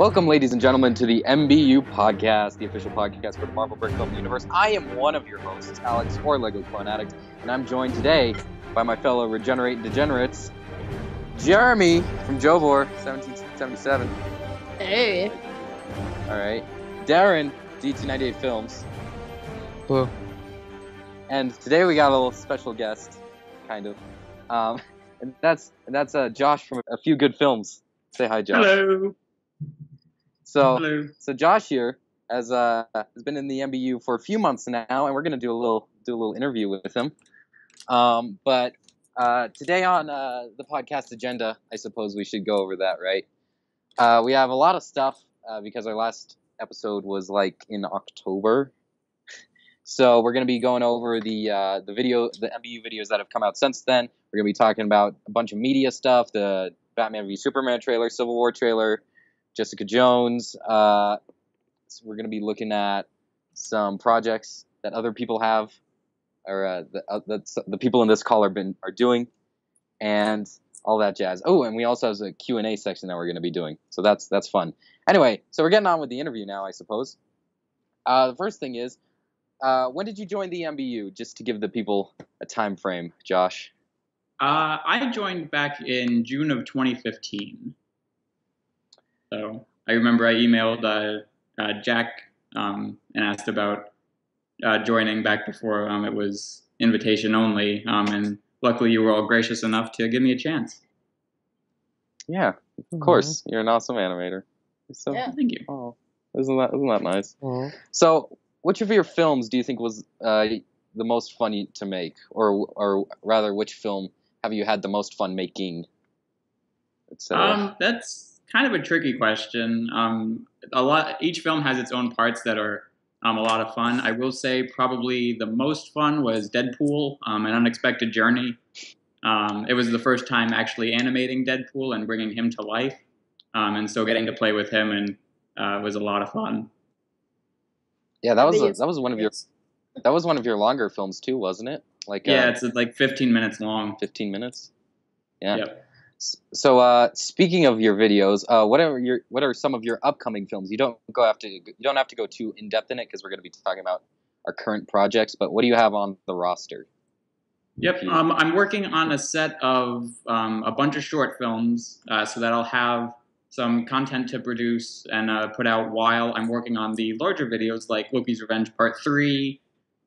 Welcome, ladies and gentlemen, to the MBU podcast, the official podcast for the Marvel Brick Film Universe. I am one of your hosts, Alex, or Lego Clone Addict, and I'm joined today by my fellow Regenerate and Degenerates, Jeremy from Joebor1777. Hey. All right. Darren, DT98 Films. Hello. And today we got a little special guest, kind of. And that's Josh from A Few Good Films. Say hi, Josh. Hello. So Josh here has been in the MBU for a few months now, and we're gonna do a little interview with him. But today on the podcast agenda, I suppose we should go over that, right? We have a lot of stuff because our last episode was like in October, so we're gonna be going over the MBU videos that have come out since then. We're gonna be talking about a bunch of media stuff: the Batman v Superman trailer, Civil War trailer, Jessica Jones. So we're going to be looking at some projects that other people have, or the people in this call are doing, and all that jazz. Oh, and we also have a Q&A section that we're going to be doing, so that's fun. Anyway, so we're getting on with the interview now, I suppose. The first thing is, when did you join the MBU? Just to give the people a time frame, Josh. I joined back in June of 2015. So I remember I emailed Jack and asked about joining back before it was invitation only, and luckily you were all gracious enough to give me a chance. Yeah, of course. You're an awesome animator. So, yeah, thank you. Oh, isn't that nice? Mm-hmm. So, which of your films do you think was the most fun to make, or rather, which film have you had the most fun making? That's kind of a tricky question. Each film has its own parts that are a lot of fun. I will say probably the most fun was Deadpool, an Unexpected Journey. It was the first time actually animating Deadpool and bringing him to life, and so getting to play with him and was a lot of fun. Yeah, that was one of your longer films too, wasn't it? Like it's like 15 minutes long. 15 minutes. Yeah. Yep. So speaking of your videos, what are some of your upcoming films? You don't have to go too in depth in it because we're going to be talking about our current projects. But what do you have on the roster? Yep, I'm working on a set of a bunch of short films, so that I'll have some content to produce and put out while I'm working on the larger videos like Loki's Revenge Part 3,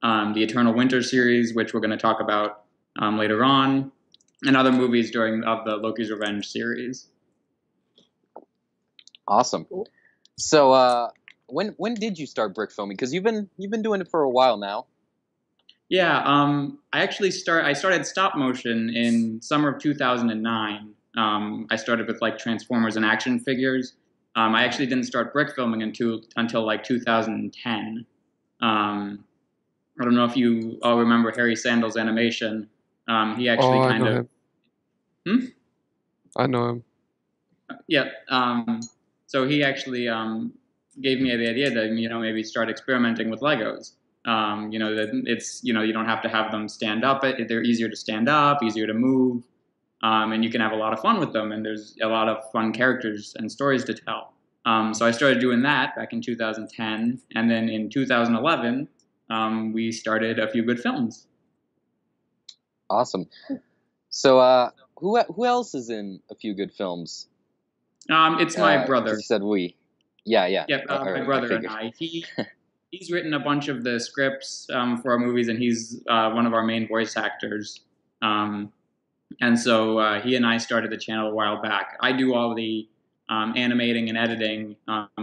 the Eternal Winter series, which we're going to talk about later on, and other movies of the Loki's Revenge series. Awesome. So when did you start brick filming? Because you've been doing it for a while now. Yeah, I started stop motion in summer of 2009. I started with like Transformers and action figures. I actually didn't start brick filming until like 2010. I don't know if you all remember Harry Sandals Animation. He actually I know him. Yeah. So he actually gave me the idea that maybe start experimenting with Legos. That it's you don't have to have them stand up. They're easier to stand up, easier to move, and you can have a lot of fun with them. And there's a lot of fun characters and stories to tell. So I started doing that back in 2010, and then in 2011 we started A Few Good Films. Awesome. So, who else is in A Few Good Films? It's my brother. You said we. Yeah. Yep, my brother and I. He's written a bunch of the scripts for our movies, and he's one of our main voice actors. And so he and I started the channel a while back. I do all the animating and editing.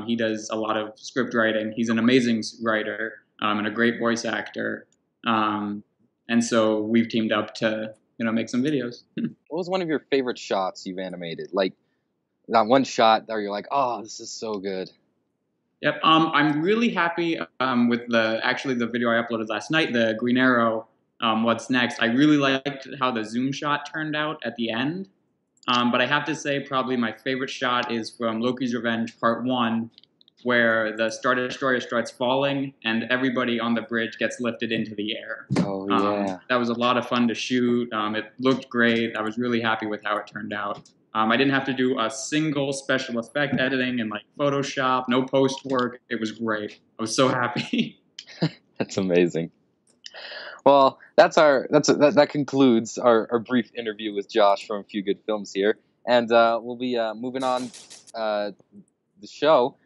He does a lot of script writing. He's an amazing writer and a great voice actor. And so we've teamed up to, make some videos. What was one of your favorite shots you've animated? Like that one shot where you're like, oh, this is so good. Yep. I'm really happy with the video I uploaded last night, the Green Arrow What's Next. I really liked how the zoom shot turned out at the end. But I have to say probably my favorite shot is from Loki's Revenge Part 1, where the Star Destroyer starts falling and everybody on the bridge gets lifted into the air. Oh, yeah. That was a lot of fun to shoot. It looked great. I was really happy with how it turned out. I didn't have to do a single special effect editing in like Photoshop, no post work. It was great. I was so happy. That's amazing. Well, that concludes our brief interview with Josh from A Few Good Films here, and we'll be moving on the show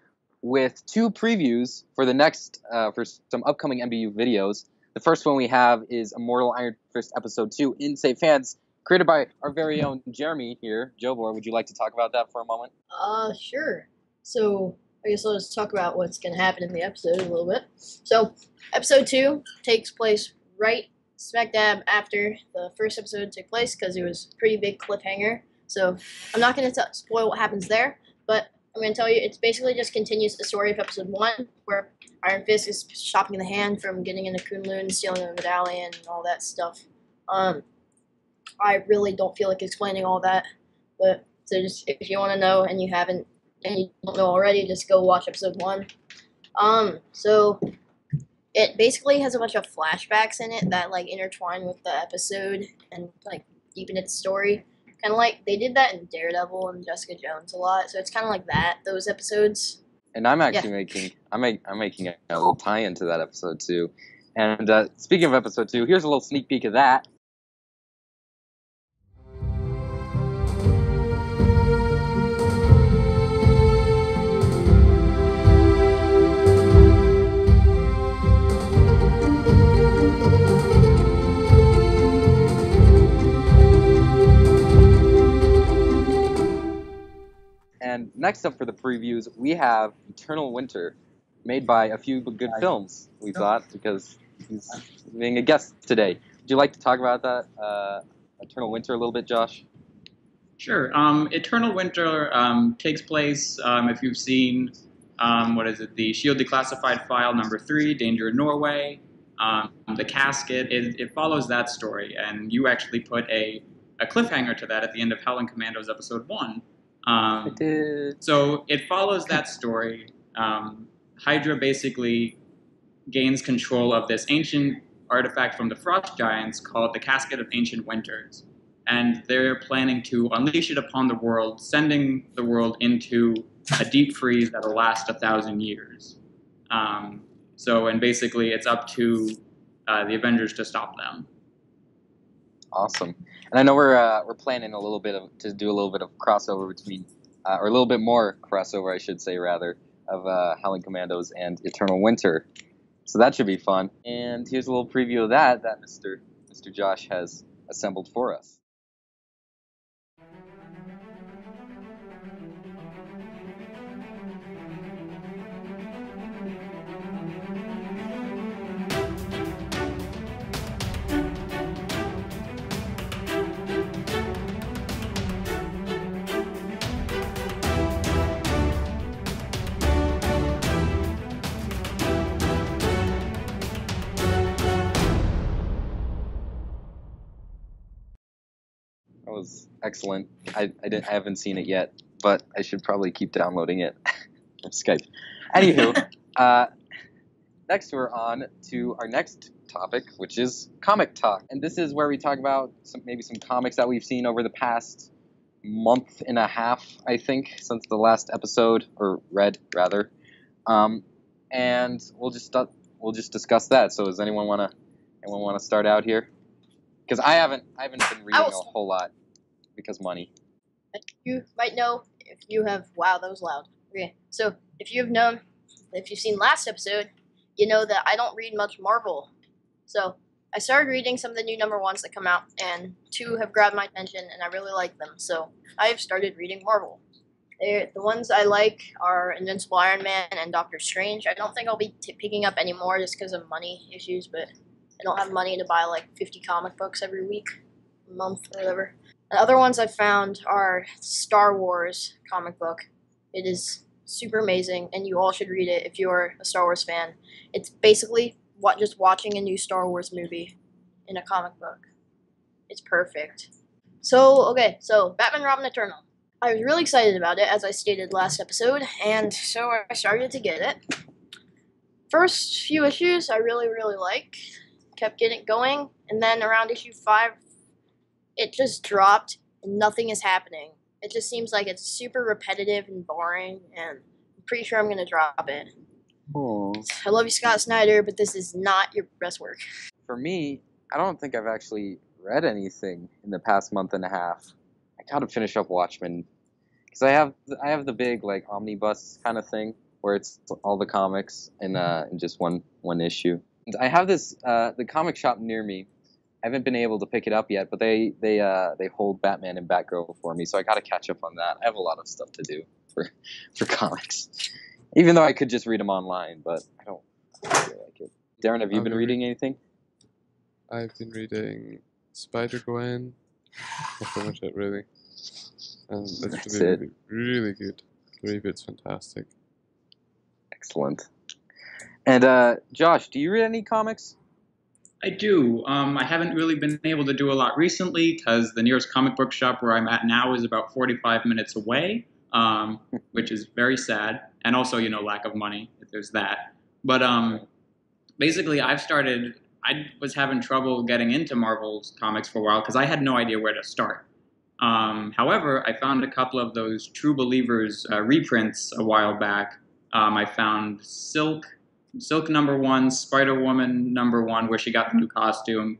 with two previews for the next for some upcoming MBU videos. The first one we have is Immortal Iron Fist Episode 2 in Safe Hands, created by our very own Jeremy here. Joebor, would you like to talk about that for a moment? Sure. So I guess let's talk about what's going to happen in the episode a little bit. So Episode 2 takes place right smack dab after the first episode took place, because it was a pretty big cliffhanger. So I'm not going to spoil what happens there, but I'm going to tell you it basically just continues the story of Episode 1, where Iron Fist is stopping the hand from getting into K'un-Lun, stealing the medallion, and all that stuff. I really don't feel like explaining all that, but so just if you want to know and you haven't and you don't know already, just go watch Episode 1. So it basically has a bunch of flashbacks in it that like intertwine with the episode and like deepen its story. Kind of like they did that in Daredevil and Jessica Jones a lot, so it's kind of like that, those episodes. And I'm actually making a little tie-in to that episode too. And speaking of episode 2, here's a little sneak peek of that. And next up for the previews, we have Eternal Winter, made by A Few Good Films, we thought, because he's being a guest today. Would you like to talk about that, Eternal Winter, a little bit, Josh? Sure. Eternal Winter takes place, if you've seen, the S.H.I.E.L.D. Declassified File number 3, Danger in Norway. The casket, it follows that story, and you actually put a cliffhanger to that at the end of Howling Commandos Episode 1. So it follows that story. Hydra basically gains control of this ancient artifact from the Frost Giants called the Casket of Ancient Winters, and they're planning to unleash it upon the world, sending the world into a deep freeze that'll last 1,000 years. And basically it's up to the Avengers to stop them. Awesome. And I know we're planning to do a little bit of crossover between, or a little bit more crossover, I should say, rather, of Howling Commandos and Eternal Winter. So that should be fun. And here's a little preview of that Mr. Josh has assembled for us. Excellent. I haven't seen it yet, but I should probably keep downloading it on Skype. Anywho, next we're on to our next topic, which is comic talk. And this is where we talk about maybe some comics that we've seen over the past month and a half, I think, since the last episode, or read, rather. And we'll just discuss that. So does anyone want to start out here? Because I haven't been reading a whole lot. Because money. You might know if you have... Wow, that was loud. Okay, so if you've seen last episode, you know that I don't read much Marvel. So I started reading some of the new #1s that come out, and 2 have grabbed my attention, and I really like them. So I've started reading Marvel. The ones I like are Invincible Iron Man and Doctor Strange. I don't think I'll be picking up any more just because of money issues, but I don't have money to buy like 50 comic books every week, month, or whatever. The other ones I found are Star Wars comic book. It is super amazing, and you all should read it if you're a Star Wars fan. It's basically just watching a new Star Wars movie in a comic book. It's perfect. So, okay, Batman Robin Eternal. I was really excited about it, as I stated last episode, and so I started to get it. First few issues I really, really like. Kept getting going, and then around issue 5, it just dropped and nothing is happening. It just seems like it's super repetitive and boring, and I'm pretty sure I'm going to drop it. Aww. I love you, Scott Snyder, but this is not your best work. For me, I don't think I've actually read anything in the past month and a half. I gotta finish up Watchmen, because I have the big like omnibus kind of thing where it's all the comics in just one issue. And I have this the comic shop near me. I haven't been able to pick it up yet, but they hold Batman and Batgirl for me, so I gotta catch up on that. I have a lot of stuff to do for comics, even though I could just read them online, but I don't really like it. Darren, have you been reading anything? I've been reading Spider-Gwen. Not so much it, really. That's it. Really good. The reboot's fantastic. Excellent. And Josh, do you read any comics? I do. I haven't really been able to do a lot recently because the nearest comic book shop where I'm at now is about 45 minutes away, which is very sad. And also, you know, lack of money. There's that. But basically, I was having trouble getting into Marvel's comics for a while because I had no idea where to start. However, I found a couple of those True Believers reprints a while back. I found Silk #1, Spider-Woman #1, where she got the new costume,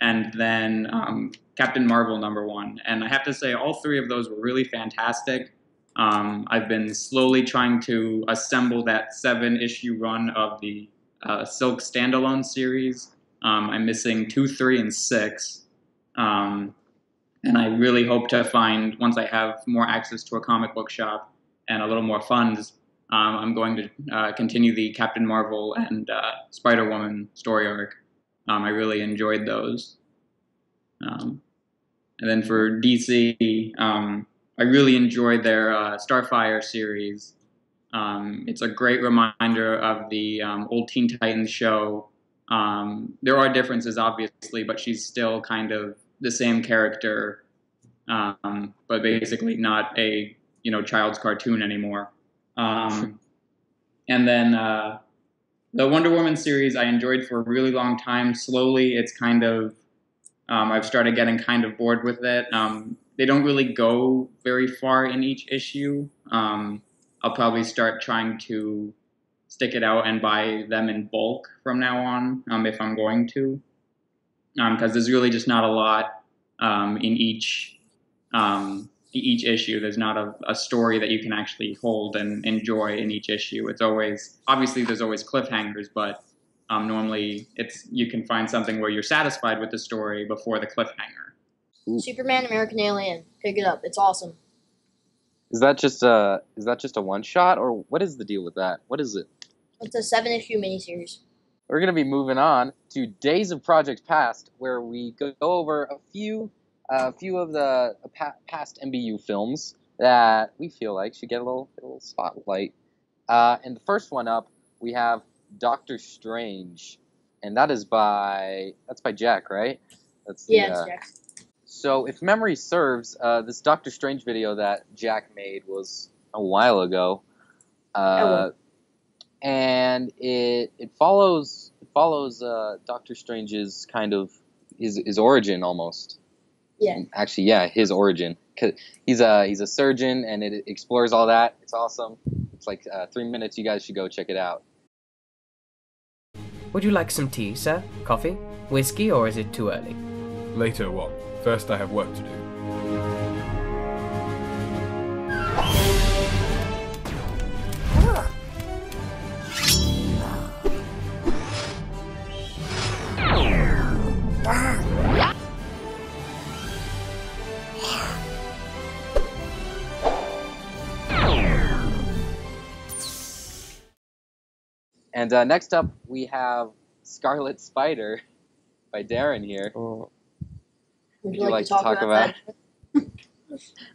and then Captain Marvel #1. And I have to say, all three of those were really fantastic. I've been slowly trying to assemble that 7-issue run of the Silk standalone series. I'm missing 2, 3, and 6. And I really hope to find, once I have more access to a comic book shop and a little more funds, I'm going to continue the Captain Marvel and Spider-Woman story arc. I really enjoyed those. And then for DC, I really enjoyed their Starfire series. It's a great reminder of the old Teen Titans show. There are differences, obviously, but she's still kind of the same character, but basically not a, you know, child's cartoon anymore. And then the Wonder Woman series I enjoyed for a really long time. Slowly, it's kind of I've started getting kind of bored with it. They don't really go very far in each issue. I'll probably start trying to stick it out and buy them in bulk from now on, if I'm going to, because there's really just not a lot in each issue. There's not a story that you can actually hold and enjoy in each issue. It's always, obviously there's always cliffhangers, but normally you can find something where you're satisfied with the story before the cliffhanger. Ooh. Superman American Alien, pick it up. It's awesome. Is that just a one shot, or what is the deal with that? What is it? It's a 7-issue miniseries. We're going to be moving on to Days of Project Past, where we go over a few of the past MBU films that we feel like should get a little spotlight. And the first one up, we have Doctor Strange, and that's by Jack, right? It's Jack. So if memory serves, this Doctor Strange video that Jack made was a while ago, and it follows Doctor Strange's kind of his origin almost. Yeah. Actually, yeah, his origin. He's a surgeon, and it explores all that. It's awesome. It's like 3 minutes. You guys should go check it out. Would you like some tea, sir? Coffee? Whiskey? Or is it too early? Later, what? First, I have work to do. And next up, we have Scarlet Spider by Darren here. Oh. Would you like to talk about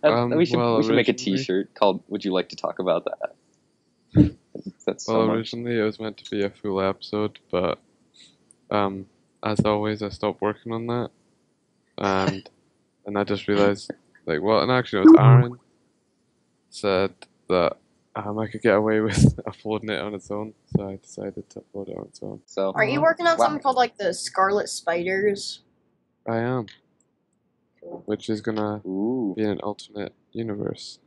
that? we should make a T-shirt called "Would You Like to Talk About That?" Originally it was meant to be a full episode, but as always, I stopped working on that, and I just realized, like, well, and actually, it was Aaron said that I could get away with uploading it on its own, so I decided to upload it on its own. So, are you working on something called like the Scarlet Spiders? I am. Cool. Which is gonna be an alternate universe.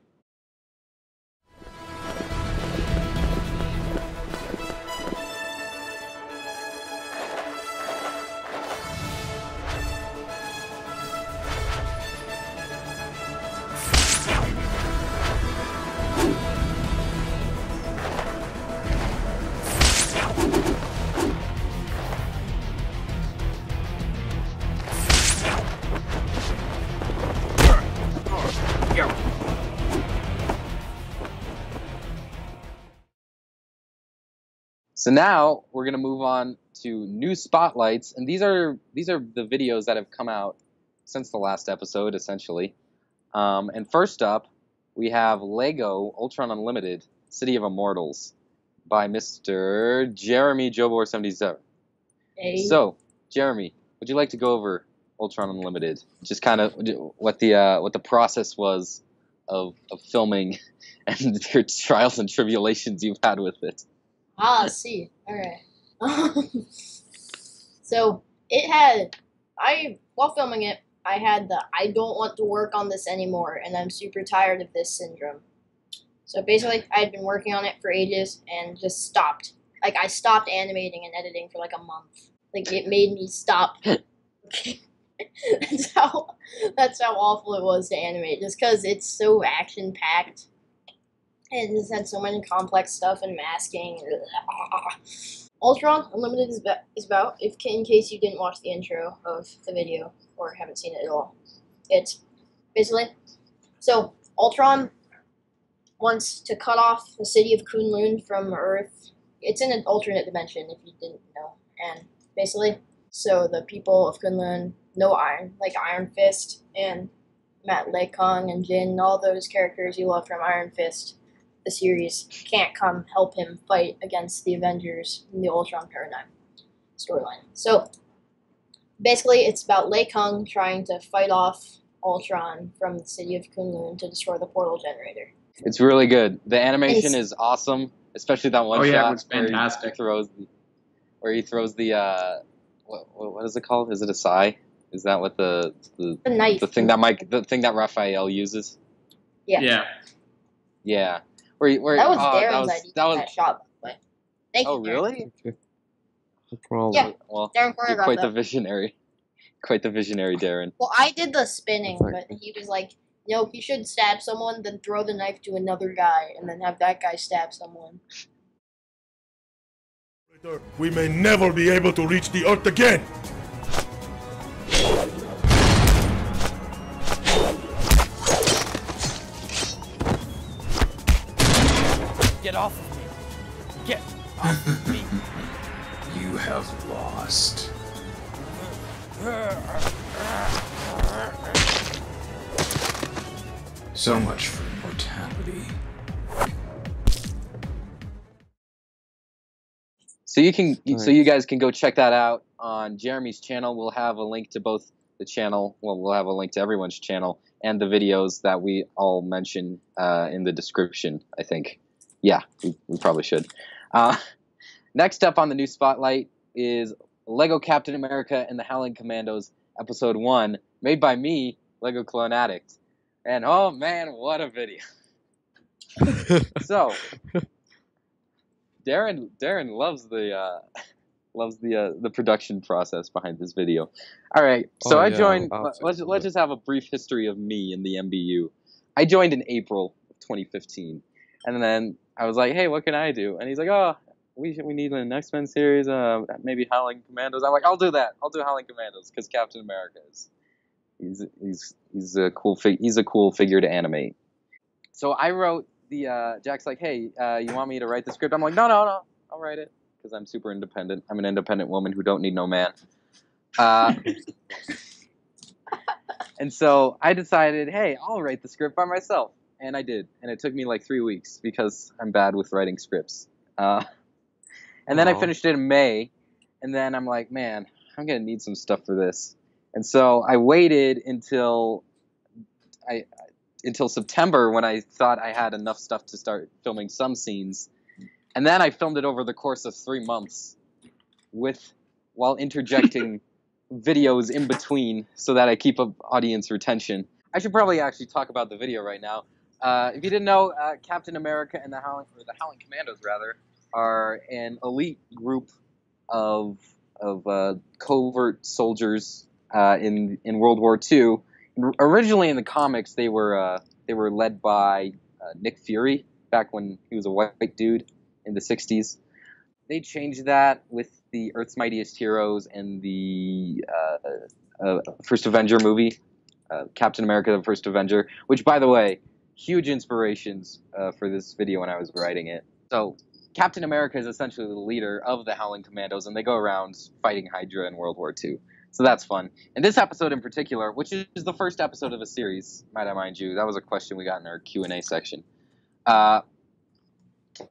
So now we're gonna move on to new spotlights, and these are the videos that have come out since the last episode, essentially. And first up, we have Lego Ultron Unlimited City of Immortals by Mr. Jeremy Joebor1777. Hey. So, Jeremy, would you like to go over Ultron Unlimited? Just kind of what the process was of filming and your trials and tribulations you've had with it. Ah, I see. All right. So it had, while filming it, I had the I don't want to work on this anymore and I'm super tired of this syndrome. So basically I'd been working on it for ages and just stopped. Like I stopped animating and editing for like a month. Like it made me stop. That's how awful it was to animate, just because it's so action packed. It just had so many complex stuff and masking. Ultron Unlimited is about, if in case you didn't watch the intro of the video or haven't seen it at all, it's basically, so Ultron wants to cut off the city of K'un-Lun from Earth. It's in an alternate dimension, if you didn't know. And basically, so the people of K'un-Lun know Iron, like Iron Fist and Matt, Lei Kung and Jin, all those characters you love from Iron Fist, the series, can't come help him fight against the Avengers in the Ultron paradigm storyline. So basically it's about Lei Kung trying to fight off Ultron from the city of K'un-Lun to destroy the portal generator. It's really good. The animation is awesome, especially that one shot. It was fantastic. Where he throws the what is it called? Is it a sai? Is that what the knife, the thing that Raphael uses? Yeah. Yeah. Yeah. That was Darren's idea, that shot. But thank you, Darren. Really? No problem. Yeah. Well, Darren choreographed that. Quite the visionary, Darren. Well, I did the spinning, but he was like, "No, he should stab someone, then throw the knife to another guy, and then have that guy stab someone." We may never be able to reach the Earth again. Get off of me. Get off of me. You have lost. So much for mortality. So you guys can go check that out on Jeremy's channel. We'll have a link to both the channel. Well, we'll have a link to everyone's channel and the videos that we all mention in the description, I think. Yeah, we probably should. Next up on the new spotlight is Lego Captain America and the Howling Commandos Episode 1, made by me, Lego Clone Addict. And oh man, what a video. So, Darren loves the production process behind this video. All right, so let's just have a brief history of me in the MBU. I joined in April of 2015. And then I was like, "Hey, what can I do?" And he's like, "Oh, we need an X-Men series, maybe Howling Commandos." I'm like, "I'll do that. I'll do Howling Commandos because Captain America is he's a cool figure to animate." So I wrote the Jack's like, "Hey, you want me to write the script?" I'm like, "No, I'll write it because I'm super independent. I'm an independent woman who don't need no man." And so I decided, "Hey, I'll write the script by myself." And I did, and it took me like 3 weeks because I'm bad with writing scripts. And then I finished it in May, and then I'm like, man, I'm gonna need some stuff for this. And so I waited until September when I thought I had enough stuff to start filming some scenes. And then I filmed it over the course of 3 months, while interjecting videos in between so that I keep up audience retention. I should probably actually talk about the video right now. If you didn't know, Captain America and the Howling Commandos, rather, are an elite group of covert soldiers in World War II. Originally in the comics, they were led by Nick Fury back when he was a white dude in the '60s. They changed that with the Earth's Mightiest Heroes and the First Avenger movie, Captain America: The First Avenger, which, by the way, huge inspirations for this video when I was writing it. So Captain America is essentially the leader of the Howling Commandos, and they go around fighting Hydra in World War II. So that's fun. And this episode in particular, which is the first episode of the series, might I mind you, that was a question we got in our Q&A section.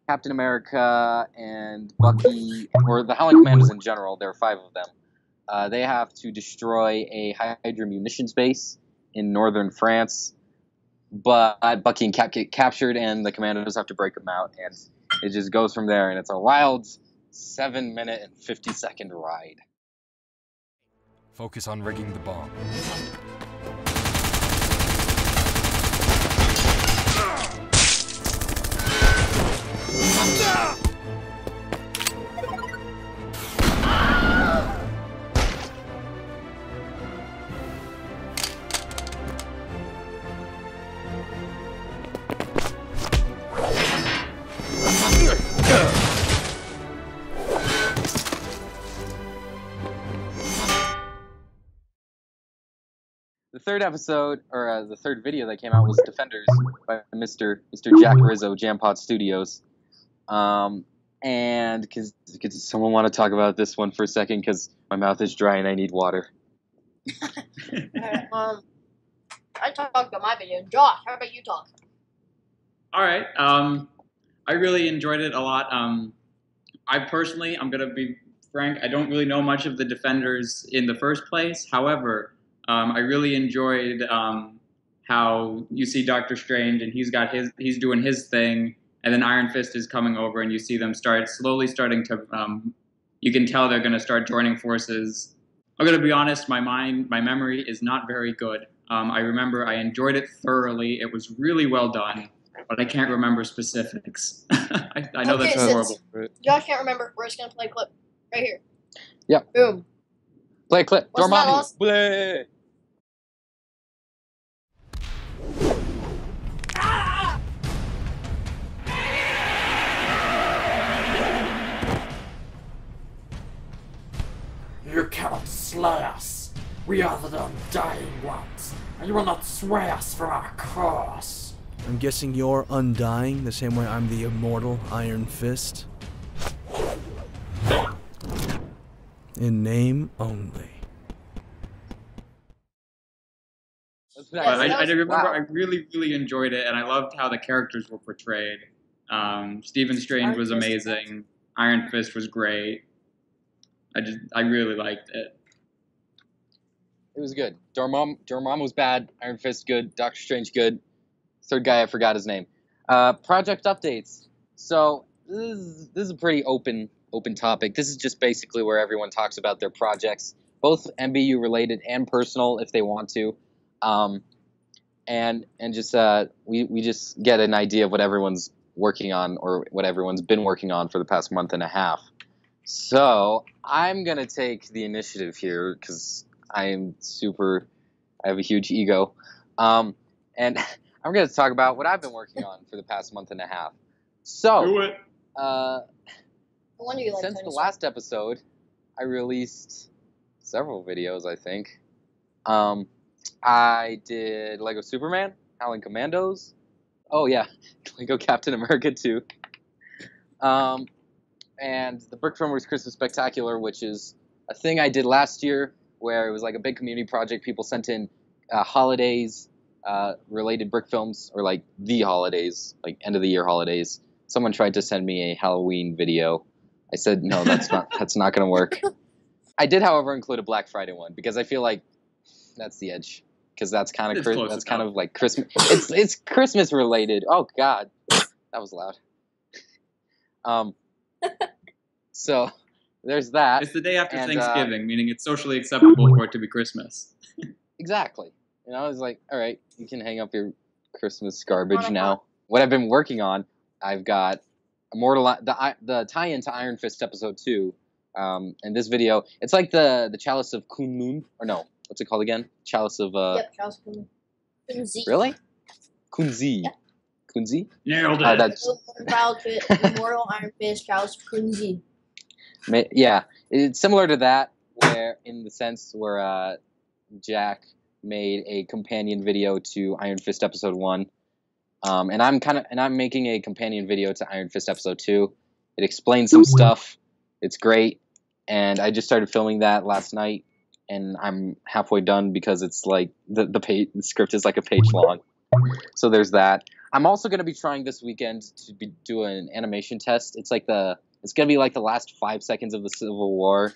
Captain America and Bucky, or the Howling Commandos in general, there are 5 of them. They have to destroy a Hydra munitions base in northern France, but Bucky and Cap get captured, and the Commandos have to break them out, and it just goes from there, and it's a wild 7-minute and 50-second ride. Focus on rigging the bomb. The third episode, or the third video that came out, was Defenders by Mr. Jack Rizzo, Jam Pot Studios. And could someone want to talk about this one for a second? Because my mouth is dry and I need water. I talked about my video. Josh, how about you talk? All right. I really enjoyed it a lot. I personally, I'm going to be frank, I don't really know much of the Defenders in the first place. However, I really enjoyed how you see Doctor Strange, and he's doing his thing, and then Iron Fist is coming over, and you see them slowly starting to. You can tell they're going to start joining forces. I'm going to be honest, my memory is not very good. I remember I enjoyed it thoroughly. It was really well done, but I can't remember specifics. I know that's horrible. Y'all can't remember. We're just going to play a clip right here. Yeah. Boom. Play a clip. Dormammu. Play. You cannot slay us. We are the undying ones, and you will not sway us from our course. I'm guessing you're undying the same way I'm the immortal Iron Fist. In name only. But I remember I really enjoyed it, and I loved how the characters were portrayed. Stephen Strange was amazing. Iron Fist was great. I really liked it. It was good. Dormammu was bad. Iron Fist good. Doctor Strange good. Third guy, I forgot his name. Project updates. So this is a pretty open topic. This is just basically where everyone talks about their projects, both MBU related and personal, if they want to, and just we just get an idea of what everyone's working on or what everyone's been working on for the past month and a half. So I'm gonna take the initiative here because I have a huge ego, and I'm gonna talk about what I've been working on for the past month and a half. So. Do it. Since the last episode, I released several videos, I think. I did Lego Superman, Howling Commandos. Oh, yeah, Lego Captain America 2. And the Brick Filmworks Christmas Spectacular, which is a thing I did last year where it was like a big community project. People sent in holidays-related brick films, or like the holidays, like end-of-the-year holidays. Someone tried to send me a Halloween video. I said, no, that's not going to work. I did, however, include a Black Friday one because I feel like that's the edge because that's kind of like Christmas. It's Christmas related. Oh God, that was loud. So there's that. It's the day after Thanksgiving, meaning it's socially acceptable for it to be Christmas. Exactly. And I was like, all right, you can hang up your Christmas garbage now. What I've been working on, I've got Immortal, the tie-in to Iron Fist Episode 2. And this video, it's like the Chalice of K'un-Lun, or no, what's it called again? Chalice of, Yep, Chalice of K'un-Zi. Really? K'un-Zi. Yeah. K'un-Zi? Nailed it. That's... Immortal Iron Fist, Chalice of K'un-Zi. Yeah, it's similar to that, where in the sense where Jack made a companion video to Iron Fist Episode 1, and I'm making a companion video to Iron Fist Episode 2. It explains some stuff. It's great. And I just started filming that last night, and I'm halfway done because it's like the script is like a page long. So there's that. I'm also going to be trying this weekend to do an animation test. It's like it's going to be like the last 5 seconds of the Civil War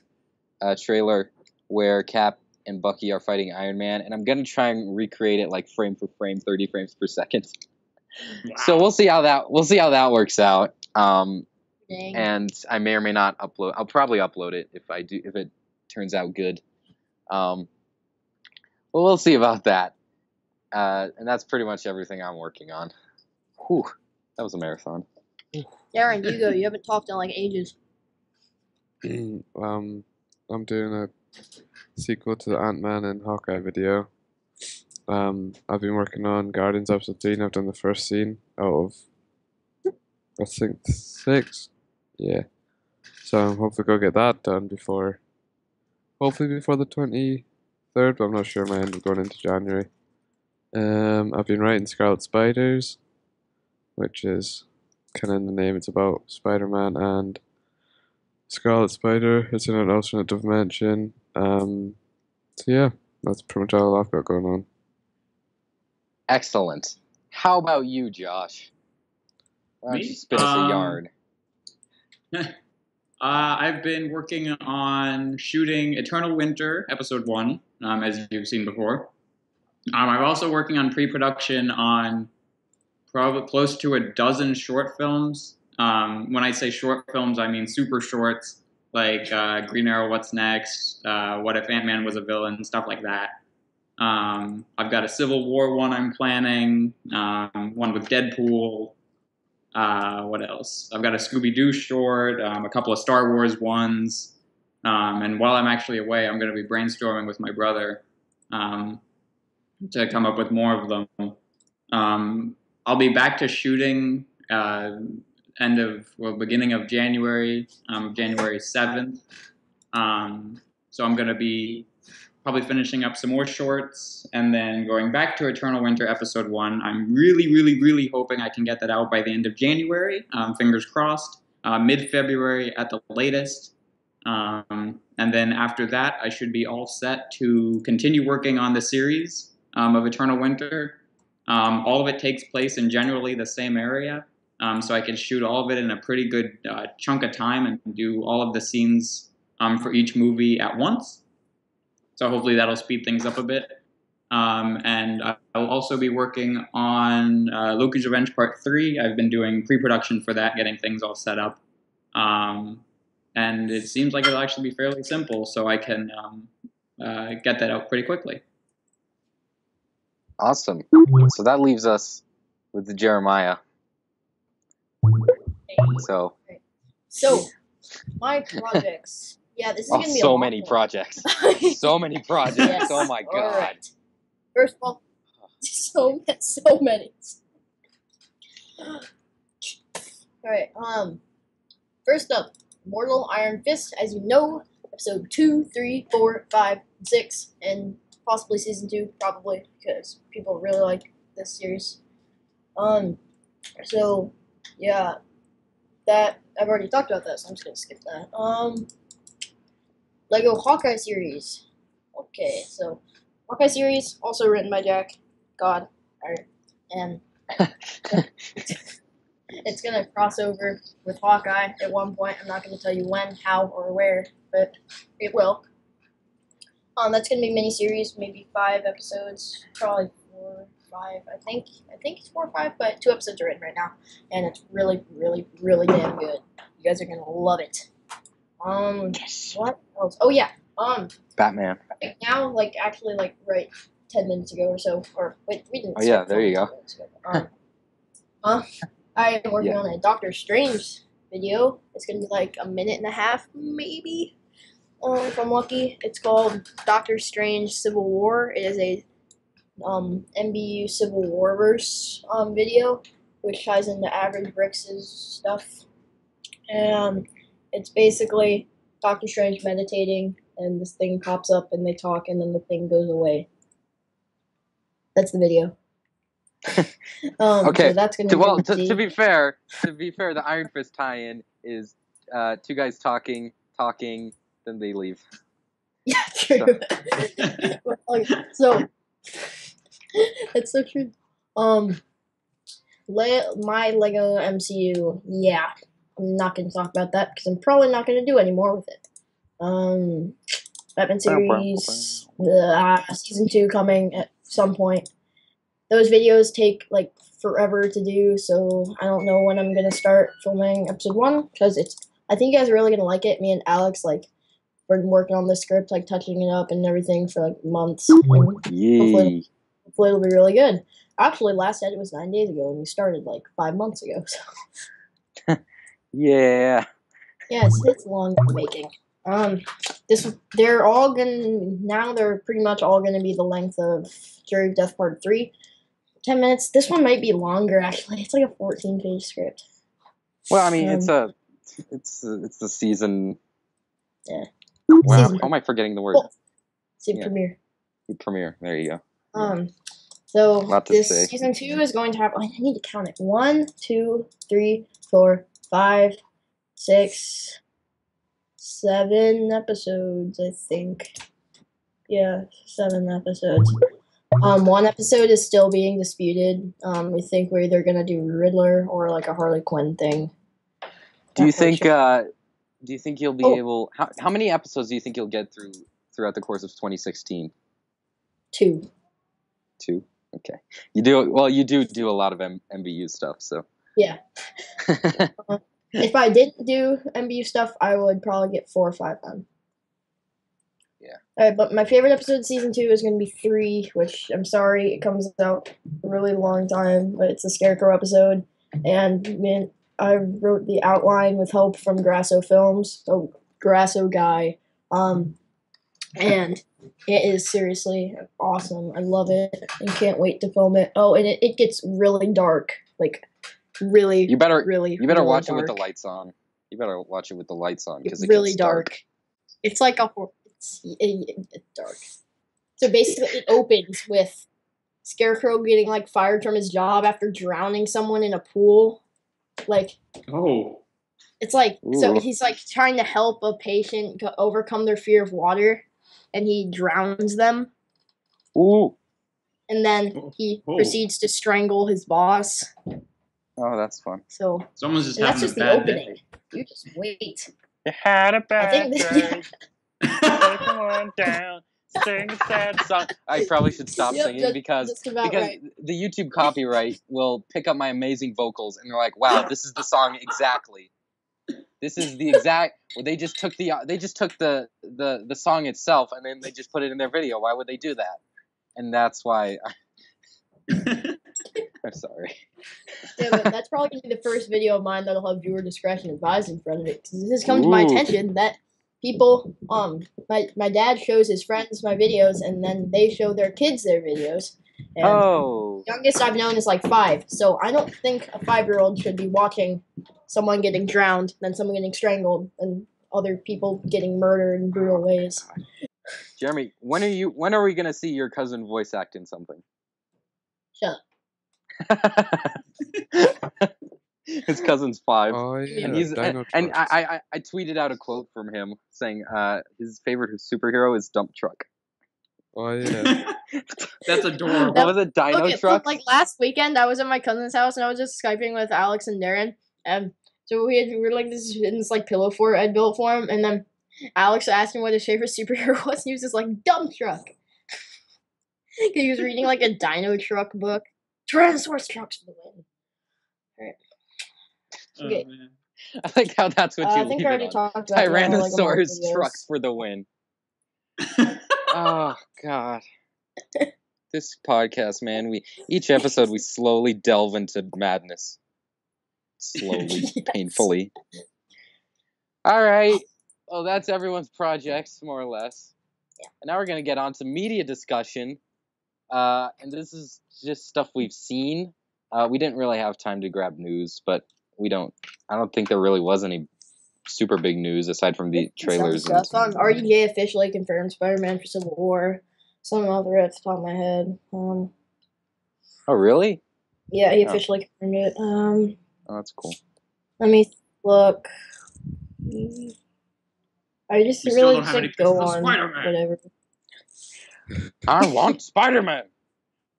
trailer where Cap and Bucky are fighting Iron Man, and I'm going to try and recreate it like frame for frame, 30 frames per second. Wow. So we'll see how that works out. Dang. And I may or may not upload. I'll probably upload it if it turns out good. Well, we'll see about that. And that's pretty much everything I'm working on. Whew, that was a marathon. Darren, you go. You haven't talked in like ages. I'm doing a sequel to the Ant-Man and Hawkeye video. I've been working on Guardians Episode 3, and I've done the first scene out of, I think, 6. Yeah. So I'm hopefully going to get that done before the 23rd, but I'm not sure. My end is going into January. I've been writing Scarlet Spiders, which is kind of in the name. It's about Spider-Man and Scarlet Spider. It's in an alternate dimension. So yeah, that's pretty much all I've got going on. Excellent. How about you, Josh? Me? Spit a yard. I've been working on shooting Eternal Winter Episode 1, as you've seen before. I'm also working on pre-production on probably close to 12 short films. When I say short films, I mean super shorts, like Green Arrow What's Next, What If Ant-Man Was a Villain, stuff like that. I've got a Civil War one I'm planning, one with Deadpool. What else? I've got a Scooby-Doo short, a couple of Star Wars ones, and while I'm actually away, I'm going to be brainstorming with my brother to come up with more of them. I'll be back to shooting beginning of January, January 7th. So I'm going to be probably finishing up some more shorts and then going back to Eternal Winter Episode 1. I'm really, really, really hoping I can get that out by the end of January. Fingers crossed. Mid-February at the latest. And then after that, I should be all set to continue working on the series of Eternal Winter. All of it takes place in generally the same area. So I can shoot all of it in a pretty good chunk of time and do all of the scenes for each movie at once. So hopefully that'll speed things up a bit. And I'll also be working on Loki's Revenge Part 3. I've been doing pre-production for that, getting things all set up. And it seems like it'll actually be fairly simple, so I can get that out pretty quickly. Awesome. So that leaves us with the Jeremiah. So my projects... Yeah, this is gonna be so many projects. So many projects. Yes. Oh my god. All right. First of all, so many. All right. First up, Immortal Iron Fist. As you know, episode 2, 3, 4, 5, 6, and possibly season 2, probably because people really like this series. So yeah, that I've already talked about that, so I'm just gonna skip that. Lego Hawkeye series. Okay, so Hawkeye series, also written by Jack. God. Alright. And it's gonna cross over with Hawkeye at one point. I'm not gonna tell you when, how, or where, but it will. That's gonna be a mini series, maybe 5 episodes, probably 4 or 5, I think it's 4 or 5, but 2 episodes are written right now. And it's really, really, really damn good. You guys are gonna love it. Yes. What else? Oh yeah. Batman. Right now, like actually, like right 10 minutes ago or so, or wait, we didn't. Oh yeah, there you go. I am working on a Doctor Strange video. It's gonna be like a minute and a half, maybe. If I'm lucky, it's called Doctor Strange Civil War. It is a MBU Civil Warverse video, which ties into Average Bricks' stuff. And it's basically Doctor Strange meditating, and this thing pops up, and they talk, and then the thing goes away. That's the video. Okay. So that's gonna to be fair, the Iron Fist tie-in is two guys talking, then they leave. Yeah, true. So that's so true. My Lego MCU, yeah. I'm not going to talk about that because I'm probably not going to do any more with it. Batman series, season 2 coming at some point. Those videos take like forever to do, so I don't know when I'm going to start filming episode 1 because it's. I think you guys are really going to like it. Me and Alex we're working on the script, touching it up and everything for months. Hopefully it'll be really good. Actually, last edit was 9 days ago, and we started 5 months ago. So. Yeah. Yes, it's long in the making. They're all gonna now. They're pretty much all gonna be the length of Fury of Death Part 3, 10 minutes. This one might be longer actually. It's a 14-page script. Well, I mean, it's the season. Yeah. Wow. How am I forgetting the word? Well, season premiere. Season premiere. There you go. So this season 2 is going to have. Oh, I need to count it. 1, 2, 3, 4, 5, 6, 7 episodes, I think. Yeah, 7 episodes. One episode is still being disputed. We think we're either gonna do Riddler or a Harley Quinn thing. Do you think you'll be able? How many episodes do you think you'll get throughout the course of 2016? 2. 2. Okay. You do well. You do a lot of MBU stuff, so. Yeah. If I didn't do MBU stuff, I would probably get 4 or 5 done. Yeah. All right, but my favorite episode of season 2 is going to be 3, which I'm sorry it comes out a really long time, but it's the Scarecrow episode, and man, I wrote the outline with help from Grasso Films, so Grasso guy, and it is seriously awesome. I love it and can't wait to film it. Oh, and it gets really dark, really, you better really watch dark. It with the lights on. You better watch it with the lights on because it's really dark. It's it's dark. So basically, it opens with Scarecrow getting fired from his job after drowning someone in a pool. So he's trying to help a patient overcome their fear of water, and he drowns them. Ooh. And then he proceeds to strangle his boss. Oh, that's fun. So someone's just having a bad day. That's just the opening. You just wait. You had a bad day. Take one down. Sing a sad song. I probably should stop singing because right. The YouTube copyright will pick up my amazing vocals, and they're like, "Wow, this is the song exactly. This is the exact." Well, they just took the song itself, and then they just put it in their video. Why would they do that? And that's why. I'm sorry. Yeah, but that's probably going to be the first video of mine that'll have viewer discretion advised in front of it. Because this has come to my attention that people, my dad shows his friends my videos, and then they show their kids their videos. And the youngest I've known is 5, so I don't think a 5-year-old should be watching someone getting drowned, then someone getting strangled, and other people getting murdered in brutal ways. Jeremy, when are we going to see your cousin voice act in something? Shut up. His cousin's 5, and I tweeted out a quote from him saying his favorite superhero is Dump Truck. Oh yeah, that's adorable. That was a dino truck. Last weekend, I was at my cousin's house and I was just skyping with Alex and Darren, and so we were in this pillow fort I'd built for him, and then Alex asked him what his favorite superhero was, and he was just Dump Truck. He was reading a dino truck book. Tyrannosaurus trucks for the win. Alright. Okay. I like how that's what you leave it on. Talked about Tyrannosaurus trucks for the win. Oh, God. This podcast, man, each episode we slowly delve into madness. Slowly, yes. Painfully. All right. Well, that's everyone's projects, more or less. Yeah. And now we're going to get on to media discussion. And this is just stuff we've seen. We didn't really have time to grab news, but I don't think there really was any super big news aside from the trailers. I saw RDA officially confirmed Spider-Man for Civil War. Something off the right off the top of my head. Oh, really? Yeah, he officially confirmed it. Oh, that's cool. Let me look. I just really should go on whatever. I want Spider-Man.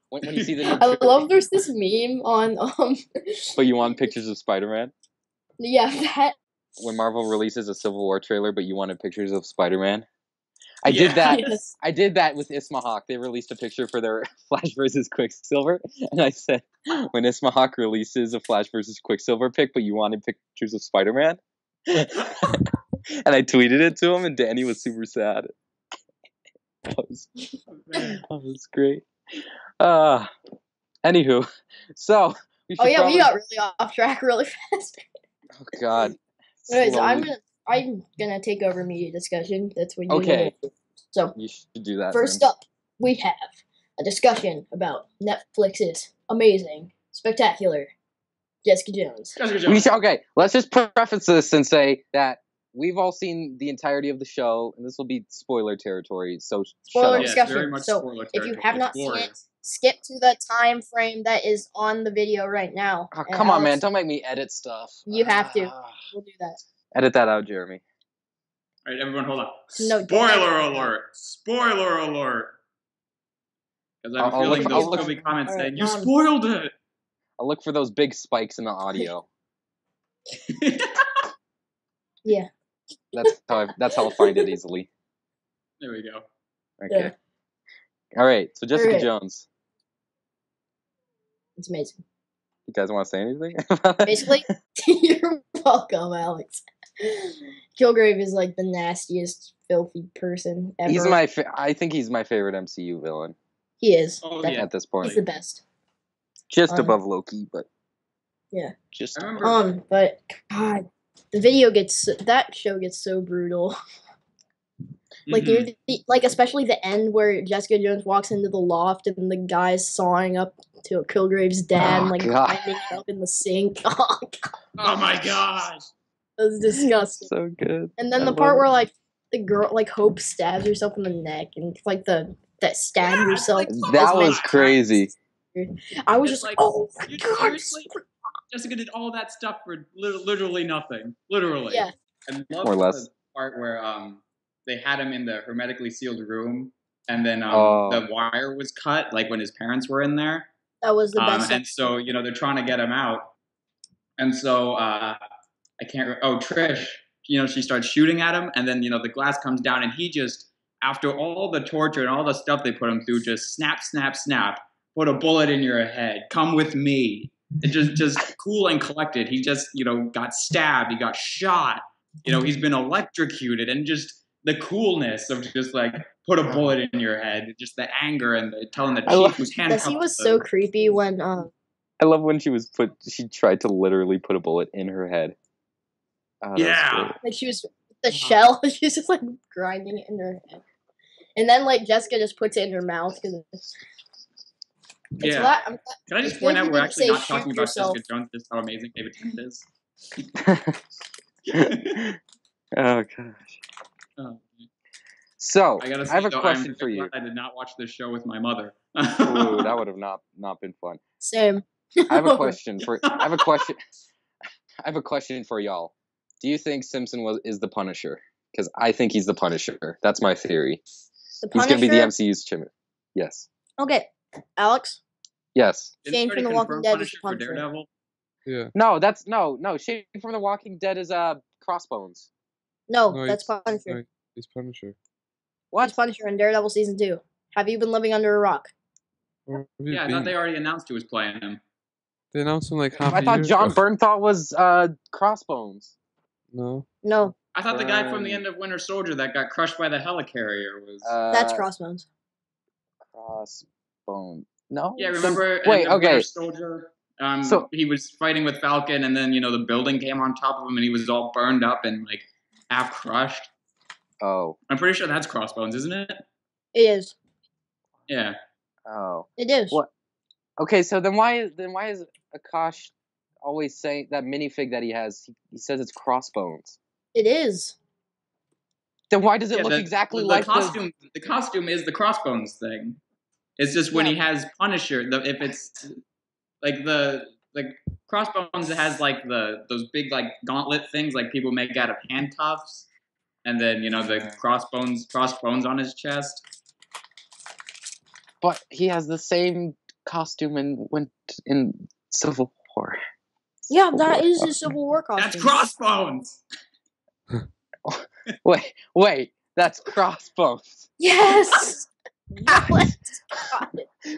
When you see the I love there's this meme on But you want pictures of Spider-Man? Yeah, that. When Marvel releases a Civil War trailer, but you wanted pictures of Spider-Man. I did that. Yes. I did that with Ismahawk. They released a picture for their Flash versus Quicksilver, and I said, when Ismahawk releases a Flash versus Quicksilver pic, but you wanted pictures of Spider-Man. And I tweeted it to him, and Danny was super sad. That was great. Anywho, so we got really off track really fast. Oh God. Anyways, I'm gonna take over media discussion. That's what you do. So you should do that. First up, we have a discussion about Netflix's amazing, spectacular Jessica Jones. Let's just preface this and say that we've all seen the entirety of the show, and this will be spoiler territory. So spoiler discussion. Yeah, so if you have not seen it, skip to the time frame that is on the video right now. Oh, come on, man! Don't make me edit stuff. You have to. We'll do that. Edit that out, Jeremy. All right, everyone, hold on. No, spoiler alert! Spoiler alert! Because I'm feeling those Kobe comments saying you spoiled it. I'll look for those big spikes in the audio. Yeah. That's how I'll find it easily. There we go. Okay. Yeah. All right. So Jessica Jones. It's amazing. You guys want to say anything? Basically, you're welcome, Alex. Kilgrave is like the nastiest, filthy person ever. I think he's my favorite MCU villain. He is. Oh, yeah. At this point, he's the best. Just above Loki, but. Yeah. Just. But God. The video gets so brutal. Like especially the end where Jessica Jones walks into the loft and the guy's sawing up to Kilgrave's dad, climbing up in the sink. Oh, God. Oh my gosh, that was disgusting. So good. And then the part where the girl Hope stabs herself in the neck and that was crazy. I was just like, oh my God. Jessica did all that stuff for literally nothing. Literally. Yeah. And more or less. The part where they had him in the hermetically sealed room, and then the wire was cut, when his parents were in there. That was the best. And so, they're trying to get him out. And so, Trish, she starts shooting at him, and then, the glass comes down, and he just, after all the torture and all the stuff they put him through, just snap, snap, snap, put a bullet in your head, come with me. And just cool and collected. He just, got stabbed. He got shot. He's been electrocuted, and just the coolness of just put a bullet in your head. Just the anger and telling the chief whose hand. He was so creepy when. I love when she tried to literally put a bullet in her head. Yeah, she was the shell. She was just grinding it in her head, and then Jessica just puts it in her mouth because. Yeah. Can I just point out we're actually not talking about Jessica Jones, just how amazing David Tennant is? Oh, gosh. Oh. So, I have a question for you. I did not watch this show with my mother. Ooh, that would have not been fun. Same. I have a question for y'all. Do you think Simpson is the Punisher? Because I think he's the Punisher. That's my theory. The Punisher? He's going to be the MCU's Chimney. Yes. Okay. Alex? Yes. Shane from The Walking Dead is the Daredevil? Yeah. No, no. Shane from The Walking Dead is Crossbones. No, that's Punisher. No, he's Punisher. What? He's Punisher in Daredevil Season 2. Have you been living under a rock? Yeah, I thought they already announced who was playing him. They announced him like half I thought John Bernthal was Crossbones. No. No. I thought the guy from the end of Winter Soldier that got crushed by the helicarrier was... that's Crossbones. Crossbones. No? Yeah, remember Winter Soldier? He was fighting with Falcon, and then, you know, the building came on top of him, and he was all burned up and, like, half crushed. Oh. I'm pretty sure that's Crossbones, isn't it? It is. Yeah. Oh. It is. What? Okay, so then why is Akash always saying that minifig that he has? He says it's Crossbones. It is. Then why does it look exactly like the costume? The costume is the Crossbones thing. It's just when he has Punisher, if it's like the Crossbones has like those big like gauntlet things like people make out of hand tufts, and then you know the crossbones on his chest. But he has the same costume and went in Civil War. Yeah, that is the Civil War costume. That's Crossbones. wait, that's Crossbones. Yes. What?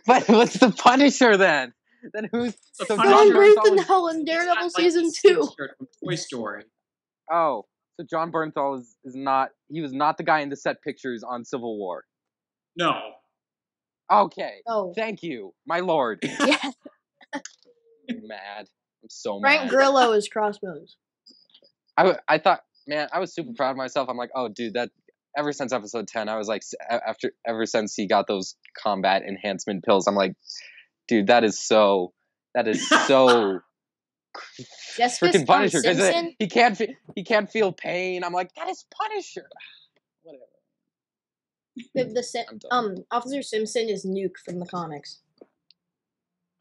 But what's the Punisher then? Then who's the John Bernthal in Daredevil season 2? Toy Story. Oh, so John Bernthal is not. He was not the guy in the set pictures on Civil War. No. Okay. Oh. Thank you, my lord. Yeah. I'm mad. I'm so mad. Frank Grillo is Crossbones. I thought, man, I was super proud of myself. I'm like, oh, dude, that. Ever since episode 10, I was like, ever since he got those combat enhancement pills, I'm like, dude, that is so freaking Punisher. Because he can't feel pain. I'm like, that is Punisher. Whatever. Officer Simpson is Nuke from the comics.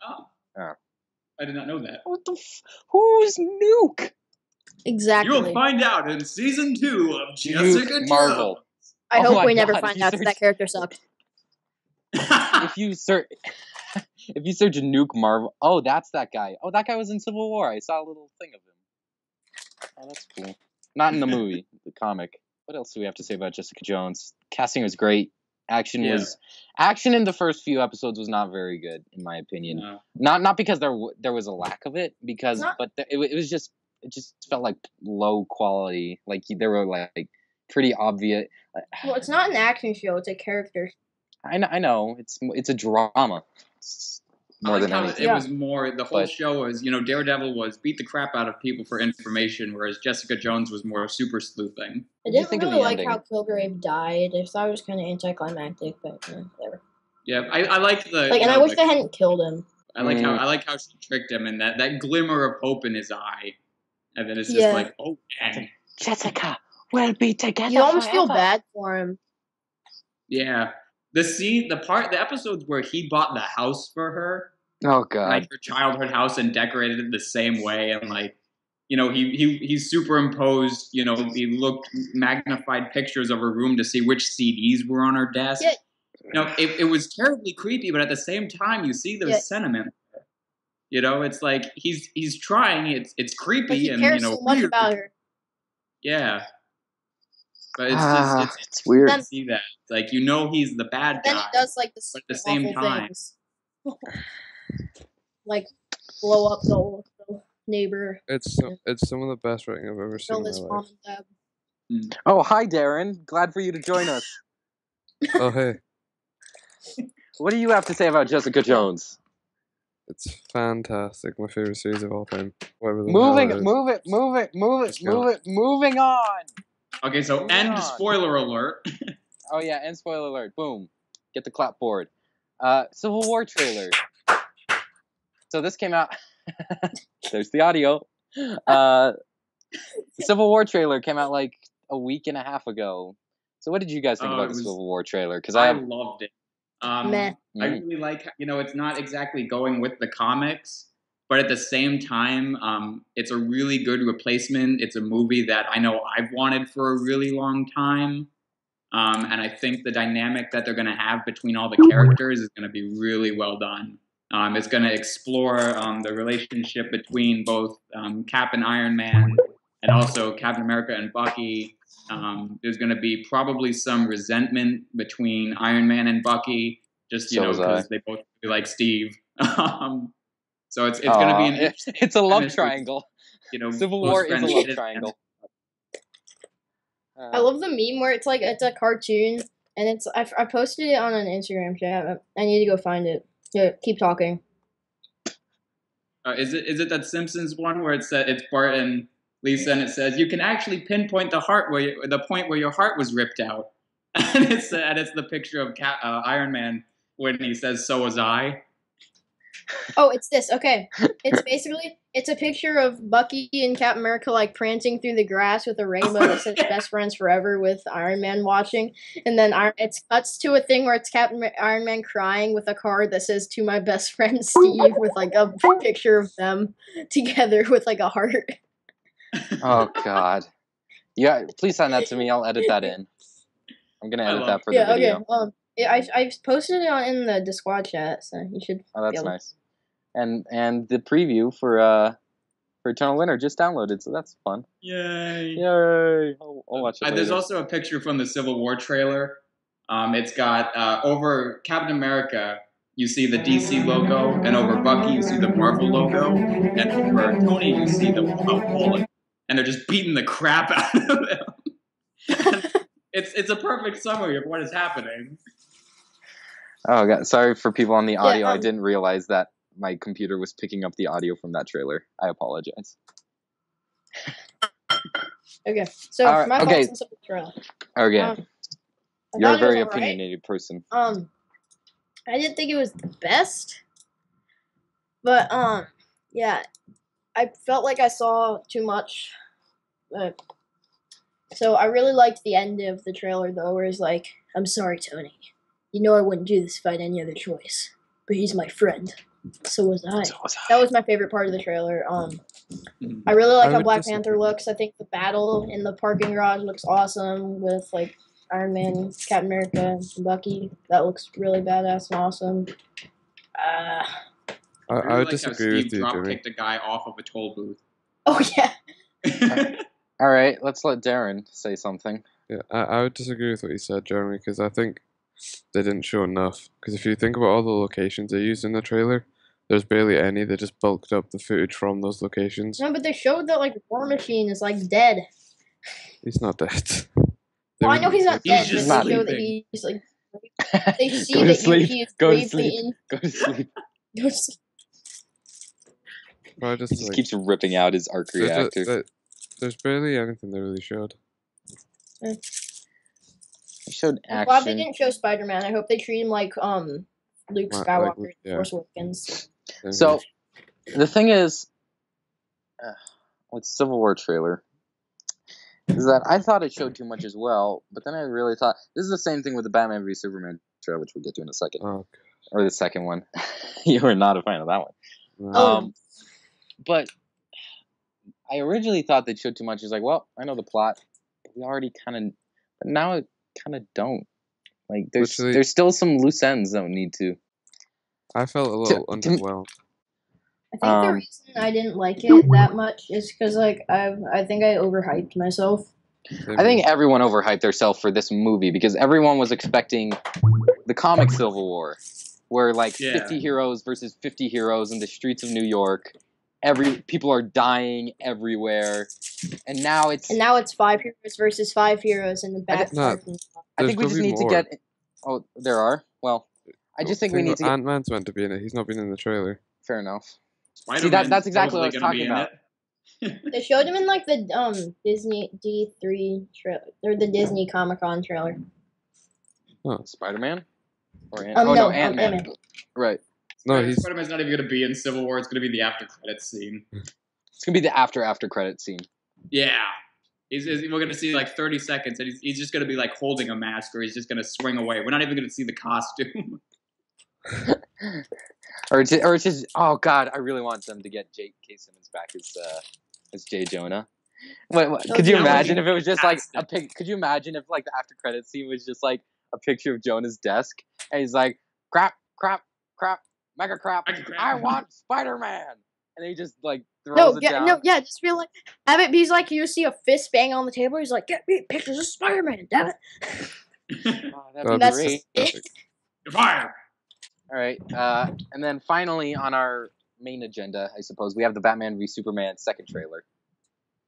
Oh. I did not know that. What the who's Nuke? Exactly. You'll find out in season 2 of Jessica Marvel. I hope we never find out that character sucked. If you search Nuke Marvel, oh, that's that guy. Oh, that guy was in Civil War. I saw a little thing of him. Oh, that's cool. Not in the movie, the comic. What else do we have to say about Jessica Jones? Casting was great. Action in the first few episodes was not very good, in my opinion. No. Not because there was a lack of it, because it was just. It just felt like low quality. Like there were like pretty obvious. Well, it's not an action show; it's a character. I know. It's a drama. It's more than anything. It was more. The whole show was, you know, Daredevil was beat the crap out of people for information, whereas Jessica Jones was more super sleuthing. I didn't really like how Kilgrave died. I thought it was kind of anticlimactic, but you know, whatever. Yeah, I liked the. Like, and I wish they hadn't killed him. I like how she tricked him, and that glimmer of hope in his eye. And then it's just like, oh, man. Jessica, we'll be together. You almost feel bad for him. Yeah. The episodes where he bought the house for her. Oh, God. Like her childhood house and decorated it the same way. And, like, you know, he superimposed, you know, he magnified pictures of her room to see which CDs were on her desk. Yeah. You know, it was terribly creepy, but at the same time, you see the sentiment. You know, it's like he's trying. It's creepy, but he cares so much about her. Yeah, but it's just it's weird to see that. Like he's the bad guy. Then he does like the, but at the same time, like blow up the old neighbor. It's some of the best writing I've ever seen in my life. Oh, hi, Darren. Glad for you to join us. Oh, hey. What do you have to say about Jessica Jones? It's fantastic. My favorite series of all time. Moving on. Okay, so end spoiler alert. Oh yeah, end spoiler alert. Boom. Get the clapboard. Civil War trailer. So this came out. There's the audio. The Civil War trailer came out like a week and a half ago. So what did you guys think about the Civil War trailer? Because I loved it. I really like, you know, it's not exactly going with the comics, but at the same time, it's a really good replacement. It's a movie that I know I've wanted for a really long time. And I think the dynamic that they're going to have between all the characters is going to be really well done. It's going to explore the relationship between both Cap and Iron Man and also Captain America and Bucky. There's going to be probably some resentment between Iron Man and Bucky, just, you know, because they both be like Steve. So it's going to be an interesting... It's a love triangle. You know, Civil War is a love triangle. I love the meme where it's like, it's a cartoon, and it's I posted it on an Instagram chat. I need to go find it. Yeah, keep talking. Is it that Simpsons one where it's Bart and Lisa, and it says, you can actually pinpoint the point where your heart was ripped out. And it's the picture of Iron Man when he says, so was I. Oh, it's this. Okay. It's basically, it's a picture of Bucky and Captain America like prancing through the grass with a rainbow that says best friends forever with Iron Man watching. And then it cuts to a thing where it's Iron Man crying with a card that says to my best friend Steve with like a picture of them together with like a heart. Oh, God. Yeah, please send that to me. I'll edit that in. I'm going to edit that for the video. Okay. I posted it in the Discord chat, so you should. Oh, that's nice. And the preview for Eternal Winter just downloaded, so that's fun. Yay! Yay! I'll watch it later. There's also a picture from the Civil War trailer. It's got over Captain America, you see the DC logo, and over Bucky, you see the Marvel logo, and over Tony, you see the Poland, and they're just beating the crap out of them. It's a perfect summary of what is happening. Oh, God. Sorry for people on the audio. I didn't realize that my computer was picking up the audio from that trailer. I apologize. Okay. So, my thoughts on the trailer. Okay. You're a very opinionated person. I didn't think it was the best. But, yeah. I felt like I saw too much. So, I really liked the end of the trailer, though, where it's like, I'm sorry, Tony. You know I wouldn't do this if I had any other choice. But he's my friend. So was I. That was my favorite part of the trailer. I really like how Black Panther looks. I think the battle in the parking garage looks awesome with, like, Iron Man, Captain America, and Bucky. That looks really badass and awesome. I would disagree with you, Jeremy. I really like how Steve dropkicked a guy off of a toll booth. Oh, yeah. All right, let's let Darren say something. Yeah, I would disagree with what you said, Jeremy, because I think they didn't show enough. Because if you think about all the locations they used in the trailer, there's barely any. They just bulked up the footage from those locations. No, but they showed that, like, War Machine is, like, dead. He's not dead. Well, I know he's not dead, but they show that he's, like, they see that he is gravely in. Go to sleep. Go to sleep. Well, he just keeps ripping out his arc reactor. There's barely anything they really showed. They showed action. Well, they didn't show Spider-Man. I hope they treat him like Luke Skywalker and Force Awakens. So, the thing is, with Civil War trailer, is that I thought it showed too much as well, but then I really thought, this is the same thing with the Batman v Superman trailer, which we'll get to in a second. Oh, or the second one. You were not a fan of that one. No. But... I originally thought they showed too much. It's like, well, I know the plot. But we already kind of, but now it kind of don't. Like, there's still some loose ends that we need to. I felt a little underwhelmed. I think the reason I didn't like it that much is because, like, I think I overhyped myself. I think everyone overhyped themselves for this movie because everyone was expecting the comic Civil War, where like 50 heroes versus 50 heroes in the streets of New York. People are dying everywhere, and now it's 5 heroes versus 5 heroes in the back. I think we just need to get. Oh, there are. Well, I just think we need to. Ant-Man's meant to be in it. He's not been in the trailer. Fair enough. Spider-Man, see, that's exactly what I was talking about. They showed him in like the Disney D3 trailer or the Disney Comic-Con trailer. Oh, Spider-Man. Or no, Ant-Man. Right. No, Spider-Man's not even going to be in Civil War. It's going to be the after-credits scene. It's going to be the after-credits scene. Yeah. We're going to see like 30 seconds, and he's just going to be like holding a mask, or he's just going to swing away. We're not even going to see the costume. or it's just, oh, God, I really want them to get Jake K. Simmons back as J. Jonah. What, could you imagine if it was just like a pic? Could you imagine if like the after-credits scene was just like a picture of Jonah's desk, and he's like, crap, crap, crap. Mega crap! I want Spider-Man, and he just like throws it down. No, just feel like have it. He's like, you see a fist bang on the table. He's like, get me pictures of Spider-Man, damn it! Oh, that's great. You're fired. All right, and then finally on our main agenda, I suppose, we have the Batman v Superman second trailer.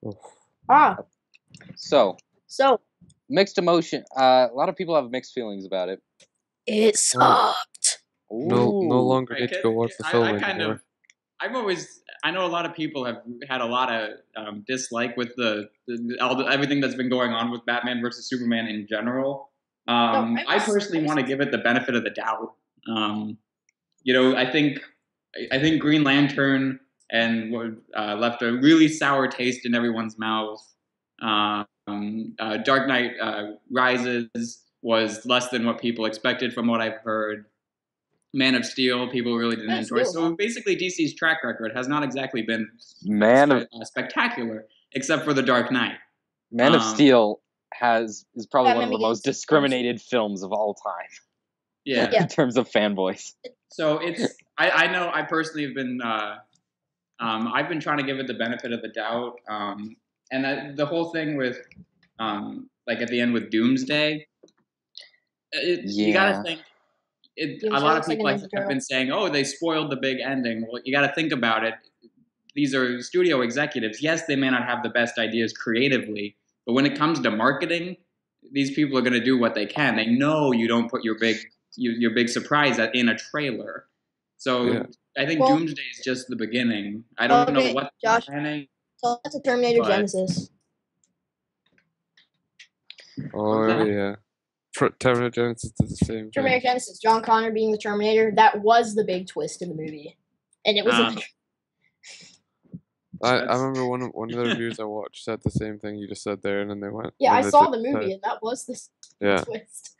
Oof. Ah. So mixed emotion. A lot of people have mixed feelings about it. It sucked. Ooh. No longer need to go watch the film anymore. I know a lot of people have had a lot of dislike with everything that's been going on with Batman versus Superman in general. I personally want to give it the benefit of the doubt. I think Green Lantern left a really sour taste in everyone's mouth. Dark Knight Rises was less than what people expected, from what I've heard. Man of Steel, people really didn't enjoy. So basically, DC's track record has not exactly been spectacular, except for The Dark Knight. Man of Steel is probably one of the most discriminated films of all time. Yeah, in terms of fanboys. So it's I know I personally have been I've been trying to give it the benefit of the doubt, and the whole thing with like at the end with Doomsday. You gotta think. A lot of people have been saying, oh, they spoiled the big ending. Well, you got to think about it. These are studio executives. Yes, they may not have the best ideas creatively, but when it comes to marketing, these people are going to do what they can. They know you don't put your big surprise in a trailer. So I think Doomsday is just the beginning. I don't know what Josh, planning. So that's a Terminator Genesis. Oh, yeah. Terminator Genesis did the same thing. Terminator Genesis, John Connor being the Terminator, that was the big twist in the movie, and it was. I remember one of the reviews I watched said the same thing you just said there, and then they went. Yeah, I saw the movie, and that was the twist.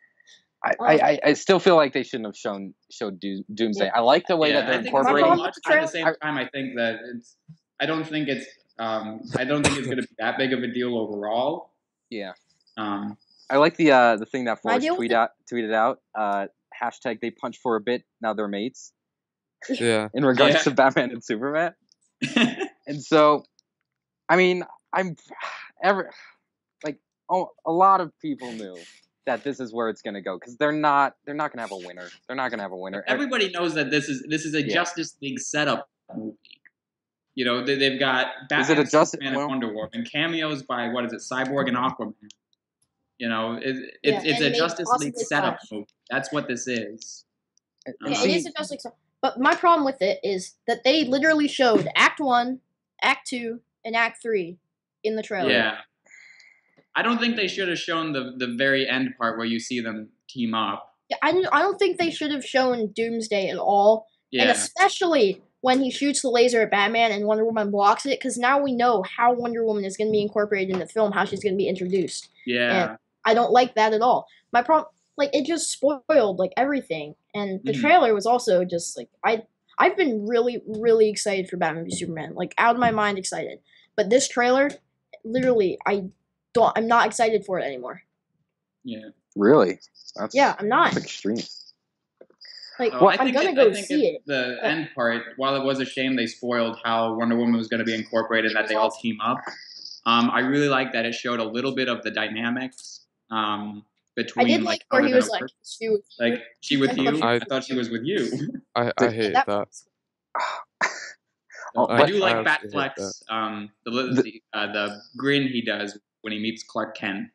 I still feel like they shouldn't have showed Doomsday. Yeah. I like the way that they're incorporating. At the same time, I think that it's. I don't think it's going to be that big of a deal overall. Yeah. I like the thing that Forrest tweeted out. Hashtag they punch for a bit, now they're mates. Yeah. In regards to Batman and Superman. And so, I mean, a lot of people knew that this is where it's gonna go, because they're not gonna have a winner. They're not gonna have a winner. Everybody knows that this is a Justice League setup movie. You know, they've got Batman, Superman, and Wonder Woman, and cameos by Cyborg and Aquaman. You know, it's a Justice League setup movie. That's what this is. It is a Justice League setup. But my problem with it is that they literally showed Act 1, Act 2, and Act 3 in the trailer. Yeah. I don't think they should have shown the very end part where you see them team up. Yeah, I don't think they should have shown Doomsday at all. Yeah. And especially when he shoots the laser at Batman and Wonder Woman blocks it, because now we know how Wonder Woman is going to be incorporated in the film, how she's going to be introduced. Yeah. And I don't like that at all. My problem, it just spoiled, everything. And the trailer was also just, I've been really, really excited for Batman v Superman. Out of my mind excited. But this trailer, literally, I'm not excited for it anymore. Yeah. Really? I'm not. That's extreme. I'm going to go see it. The end part, while it was a shame they spoiled how Wonder Woman was going to be incorporated and that they all team up, I really like that it showed a little bit of the dynamics. Between where he was she with you. I thought she was with you. I hate that. I do like Batfleck's the grin he does when he meets Clark Kent.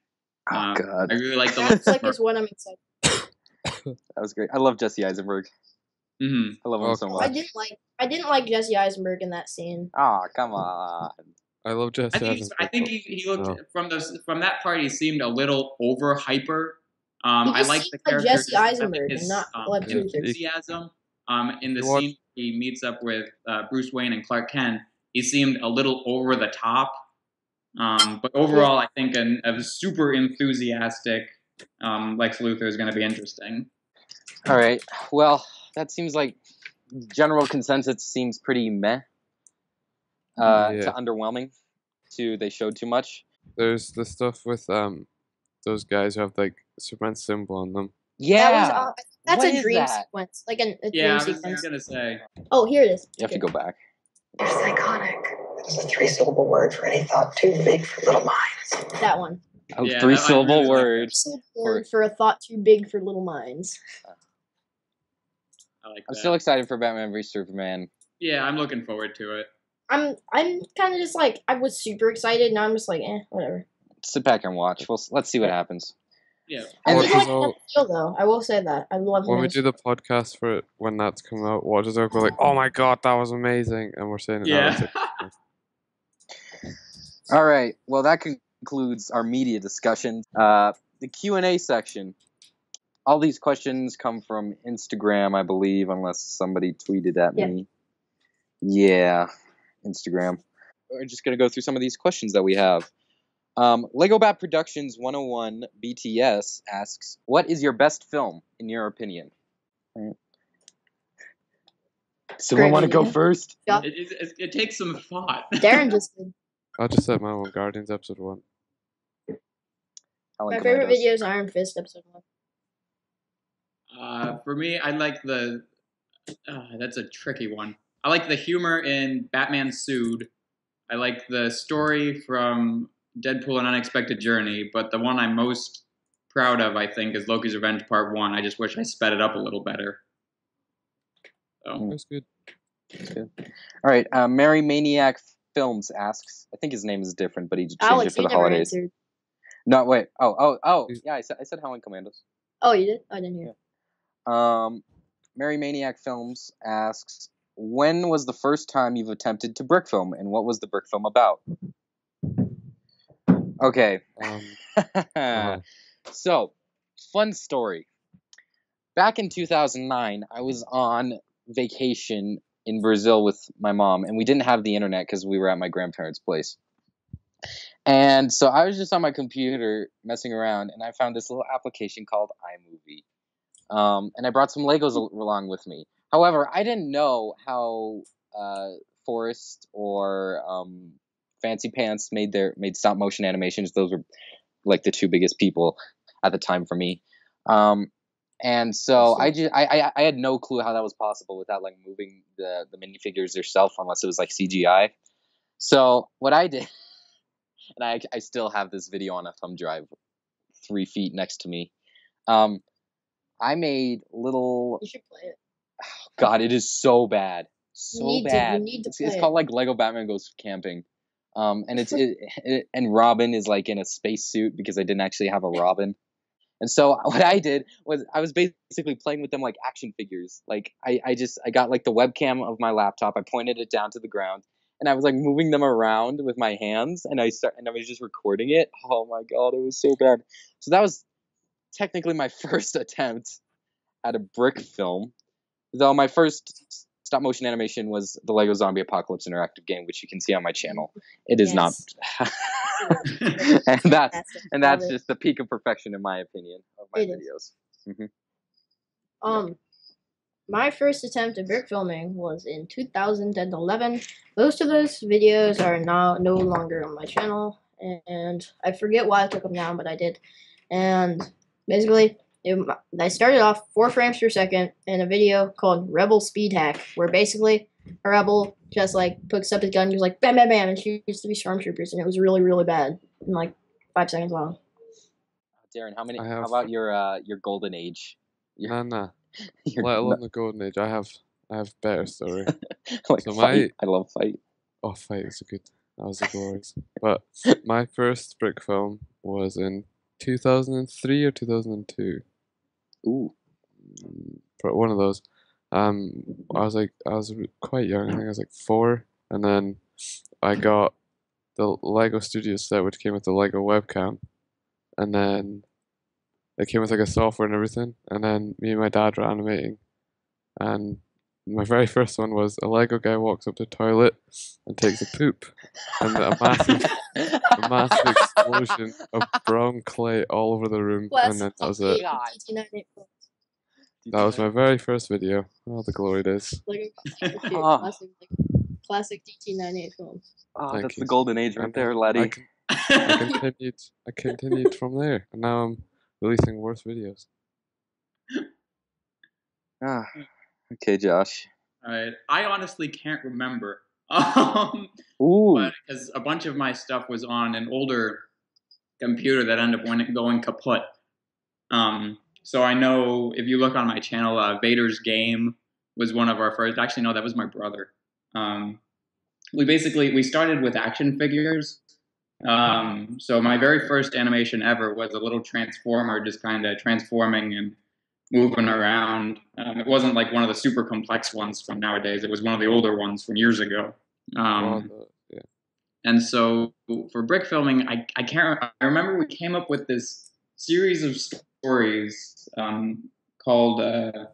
I really like the Batfleck is one I'm excited. That was great. I love Jesse Eisenberg. Mm-hmm. I love him so much. I didn't like Jesse Eisenberg in that scene. Oh, come on. I love Jesse. I think he looked from that part. He seemed a little over hyper. I like the character. Jesse Eisenberg, not enthusiasm. In the scene he meets up with Bruce Wayne and Clark Kent, he seemed a little over the top. But overall, I think a super enthusiastic Lex Luthor is going to be interesting. All right. Well, that seems like general consensus seems pretty meh. To underwhelming, to they showed too much. There's the stuff with those guys who have Superman's symbol on them. Yeah, that's a dream sequence. Dream sequence. I was gonna say. Oh, here it is. You have to go back. It's iconic. It's a 3-syllable word for any thought too big for little minds. That one. Oh, yeah, 3-syllable word. 3-syllable word for a thought too big for little minds. I like that. I'm still excited for Batman v Superman. Yeah, I'm looking forward to it. I'm kind of just like, I was super excited, now I'm just like, eh, whatever. Sit back and watch. Let's see what happens. Yeah. And I like the feel, though. I will say that. I love when we do the podcast for it, when that's come out, watch it, we're like, oh my god, that was amazing. And we're saying it now. All right. Well, that concludes our media discussion. The Q&A section. All these questions come from Instagram, I believe, unless somebody tweeted at me. Yeah, Instagram. We're just going to go through some of these questions that we have. Lego Bat Productions 101 BTS asks, what is your best film, in your opinion? Someone want to go first? Yeah. It takes some thought. Darren just did. I'll just set my own Guardians Episode 1. My favorite video is Iron Fist Episode 1. For me, I like the... that's a tricky one. I like the humor in Batman Sued. I like the story from Deadpool an Unexpected Journey, but the one I'm most proud of, I think, is Loki's Revenge Part 1. I just wish I sped it up a little better. So. That's good. That's good. All right, Mary Maniac Films asks, I think his name is different, but he just changed Alex, it for the holidays. Answered. No, wait. Oh. Yeah, I said Howling Commandos. Oh, you did? I didn't hear. Mary Maniac Films asks, when was the first time you've attempted to brick film, and what was the brick film about? Okay. So, fun story. Back in 2009, I was on vacation in Brazil with my mom, and we didn't have the internet because we were at my grandparents' place. And so I was just on my computer messing around, and I found this little application called iMovie. And I brought some Legos along with me. However, I didn't know how Forrest or... Fancy Pants made stop motion animations. Those were like the two biggest people at the time for me, and so I had no clue how that was possible without like moving the minifigures yourself, unless it was like CGI. So what I did, and I still have this video on a thumb drive, 3 feet next to me. I made little. You should play it. Oh, God, it is so bad, it's called like Lego Batman Goes Camping. And and Robin is like in a spacesuit because I didn't actually have a Robin, and so what I did was I was basically playing with them like action figures. Like I got like the webcam of my laptop, I pointed it down to the ground, and I was like moving them around with my hands, and I was just recording it. Oh my god, it was so bad. So that was technically my first attempt at a brick film, though my first stop motion animation was the Lego Zombie Apocalypse interactive game, which you can see on my channel. It is not, and that's just the peak of perfection in my opinion of my videos. Mm-hmm. My first attempt at brick filming was in 2011. Most of those videos are now no longer on my channel, and I forget why I took them down, but I did. And basically, I started off 4 frames per second in a video called Rebel Speed Hack, where basically a rebel just like picks up his gun and goes like bam bam bam and shoots 3 stormtroopers, and it was really really bad and like 5 seconds long. Darren, how about your golden age? Let alone the golden age. I have better story. Like so fight. I love Fight. Oh, Fight was good. That was the glorious. But my first brick film was in 2003 or 2002. Ooh, one of those. I was quite young. I think I was like 4, and then I got the Lego Studios set, which came with the Lego webcam, and then it came with like a software and everything. And then me and my dad were animating, and my very first one was a Lego guy walks up to the toilet and takes a poop, and a massive explosion of brown clay all over the room, and then that was it. That was my very first video. All the glory days. Classic DT98 films. Oh, that's the golden age right there, laddie. I continued from there, and now I'm releasing worse videos. Ah, okay, Josh. All right, I honestly can't remember. Because a bunch of my stuff was on an older computer that ended up going kaput. So I know if you look on my channel, Vader's Game was one of our first. Actually, no, that was my brother. We started with action figures. So my very first animation ever was a little transformer, just kind of transforming and moving around. It wasn't like one of the super complex ones from nowadays. It was one of the older ones from years ago. And so for brick filming, I remember we came up with this series of stories called the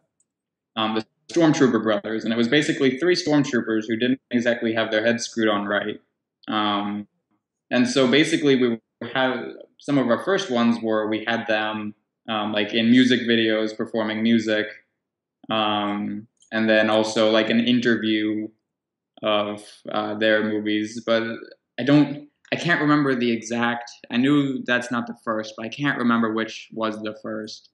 Stormtrooper Brothers, and it was basically three stormtroopers who didn't exactly have their heads screwed on right. And so basically we had some of our first ones where we had them like in music videos performing music, and then also like an interview of their movies. But I can't remember the exact. I knew that's not the first, but I can't remember which was the first.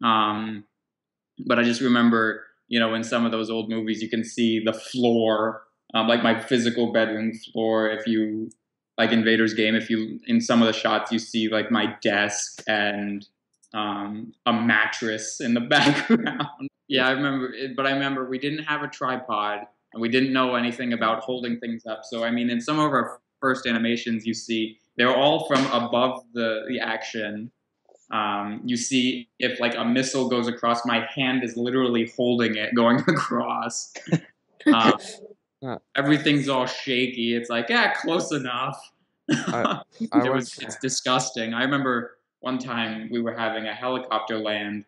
But I just remember, you know, in some of those old movies, you can see the floor, like my physical bedroom floor. If you like Invader's Game, in some of the shots you see like my desk and a mattress in the background. Yeah, I remember it, but I remember we didn't have a tripod and we didn't know anything about holding things up. So I mean, in some of our first animations, you see they're all from above the action. You see if like a missile goes across, my hand is literally holding it going across. Everything's all shaky. It's like, yeah, close enough. It's disgusting. I remember one time we were having a helicopter land,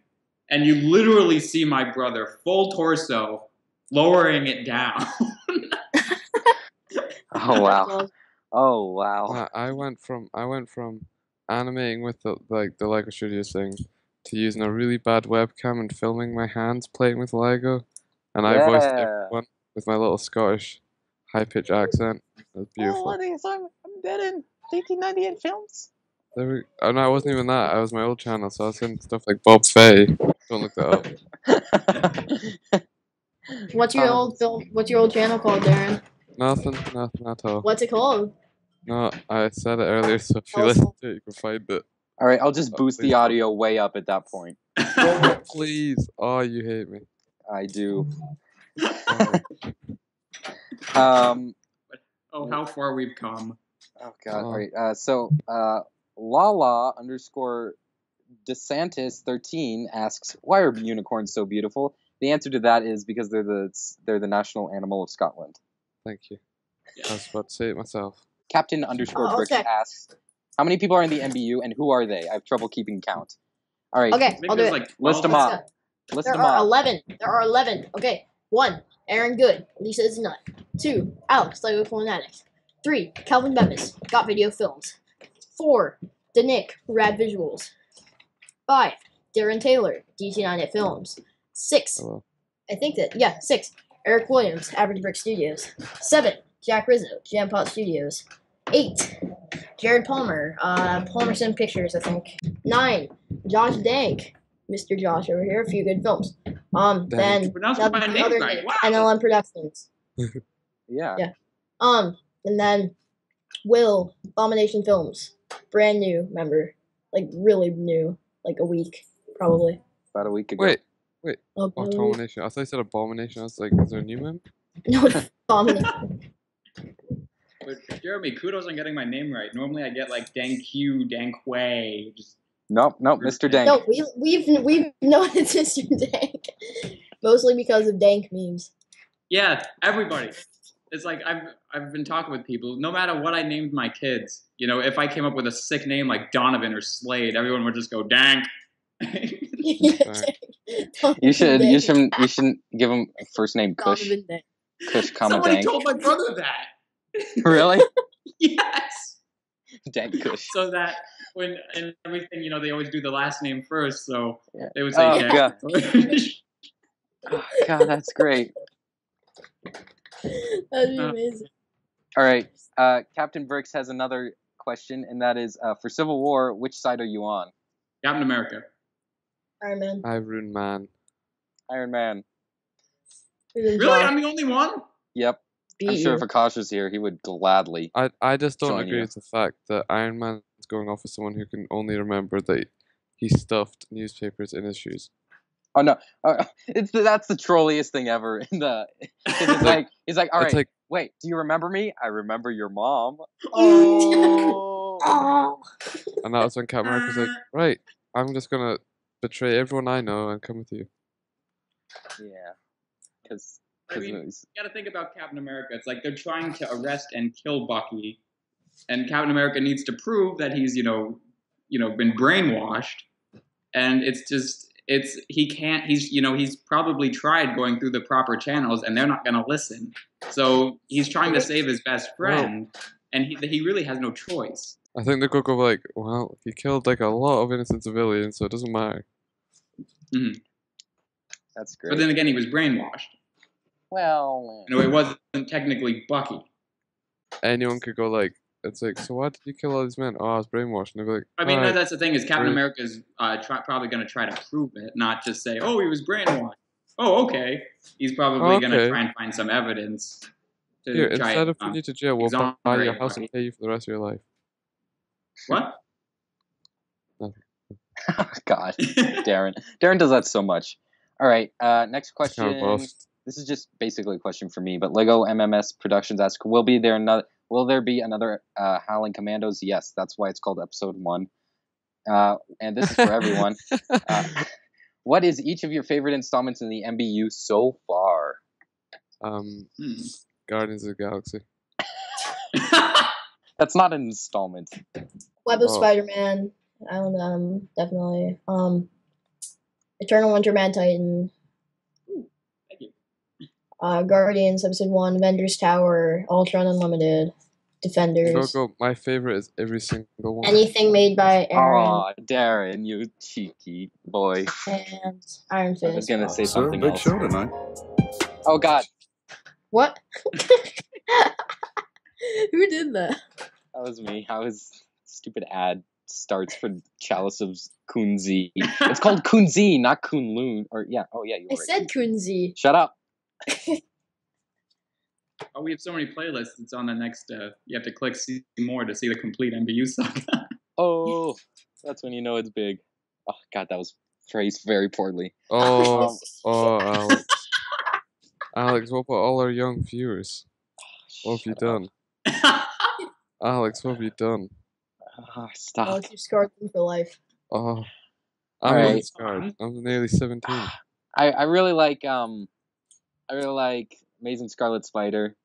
and you literally see my brother full torso lowering it down. Oh wow! Oh wow! I went from animating with the Lego Studios thing to using a really bad webcam and filming my hands playing with Lego, and yeah. I voiced everyone with my little Scottish high-pitched accent. It was beautiful. Oh, I think I'm dead in DT98 Films. Oh no, I wasn't even that. I was my old channel, so I was in stuff like Bob Faye. Don't look that up. What's your old channel called, Darren? Nothing at all. What's it called? No, I said it earlier, so if you listen to it, you can find it. All right, I'll just boost the audio way up at that point. Oh, please. Oh, you hate me. I do. How far we've come. Oh, God. All right. So, Lala_DeSantis13 asks, why are unicorns so beautiful? The answer to that is because they're the national animal of Scotland. Thank you. I was about to say it myself. Captain _Brick asks, how many people are in the MBU and who are they? I have trouble keeping count. All right. Okay, I'll do it. List them off. There are 11. Okay. 1. Aaron Good. Lisa is Nut. 2. Alex, Lego Clone Addict. 3. Calvin Bemis, Got Video Films. 4. The Nick, Rad Visuals. 5. Darren Taylor, DT98 Films. 6. Hello. 6. Eric Williams, Average Brick Studios. 7. Jack Rizzo, Jam Pot Studios. 8. Jared Palmer, Palmerson Pictures, I think. 9. Josh Dank, Mr. Josh over here, A Few Good Films. Then NLM Productions. Yeah. And then Will, Abomination Films, brand new member, like really new, like a week probably. About a week ago. Wait. Abomination. I thought you said Abomination. I was like, is there a new member? No, it's Abomination. But Jeremy, kudos on getting my name right. Normally I get like Dank You, Dank Way. Nope, Mr. Dank. No, we've known it's Mr. Dank. Mostly because of Dank memes. Yeah, everybody. It's like I've been talking with people. No matter what I named my kids, you know, if I came up with a sick name like Donovan or Slade, everyone would just go Dank. You shouldn't give him a first name Kush. Somebody told my brother that. Really? Yes. Dank Kush. So that when and everything, you know, they always do the last name first, so yeah. They would say, "Yeah." Oh, God, that's great. That'd be amazing. All right, Captain Bricks has another question, and that is for Civil War, which side are you on? Captain America. Iron Man. Really? I'm the only one? Yep. I'm sure if Akash was here, he would gladly. I just don't agree with the fact that Iron Man is going off as someone who can only remember that he stuffed newspapers in his shoes. Oh no! That's the trolliest thing ever. He's like, all right, wait, do you remember me? I remember your mom. Oh. And that was when Captain America's like, right, I'm just gonna betray everyone I know and come with you. Yeah, because I mean, you got to think about Captain America. It's like they're trying to arrest and kill Bucky, and Captain America needs to prove that he's been brainwashed, and it's just. He's probably tried going through the proper channels and they're not going to listen. So he's trying to save his best friend and he really has no choice. I think the cook of like, well, he killed like a lot of innocent civilians, so it doesn't matter. Mm-hmm. That's great. But then again, he was brainwashed. Well, no, it wasn't technically Bucky. Anyone could go like, it's like, so why did you kill all these men? Oh, I was brainwashed. And they'd be like, I mean, right. No, that's the thing is Captain America's probably going to try to prove it, not just say, oh, he was brainwashed. Oh, okay. He's probably going to try and find some evidence. Instead of putting you to jail, we'll buy your house and pay you for the rest of your life. What? God, Darren. Darren does that so much. All right, next question. This is just basically a question for me, but Lego MMS Productions asks, will there be another Howling Commandos? Yes, that's why it's called Episode 1. And this is for everyone. What is each of your favorite installments in the MBU so far? Guardians of the Galaxy. That's not an installment. Web of Spider-Man. Definitely. Eternal Winter, Mad Titan. Guardians, Episode 1, Avengers Tower, Ultron Unlimited, Defenders. Go. My favorite is every single one. Anything made by Aaron. Aw, Darren, you cheeky boy. And Iron Fist. I was going to say something else. Big show tonight. Oh, God. What? Who did that? That was me. How his stupid ad starts for Chalice of K'un-Zi. It's called K'un-Zi, not K'un-Lun. Or, yeah. Oh, yeah, you were I said K'un-Zi. Shut up. Oh, we have so many playlists. It's on the next. You have to click see more to see the complete MBU saga. Oh, that's when you know it's big. Oh God, that was phrased very poorly. Oh, Alex. Alex, what about all our young viewers? What have you done? Alex, what have you done? Stop. Alex, you scarred them for life. Oh, I'm really scarred. I'm nearly 17. I really like I really like Amazing Scarlet Spider.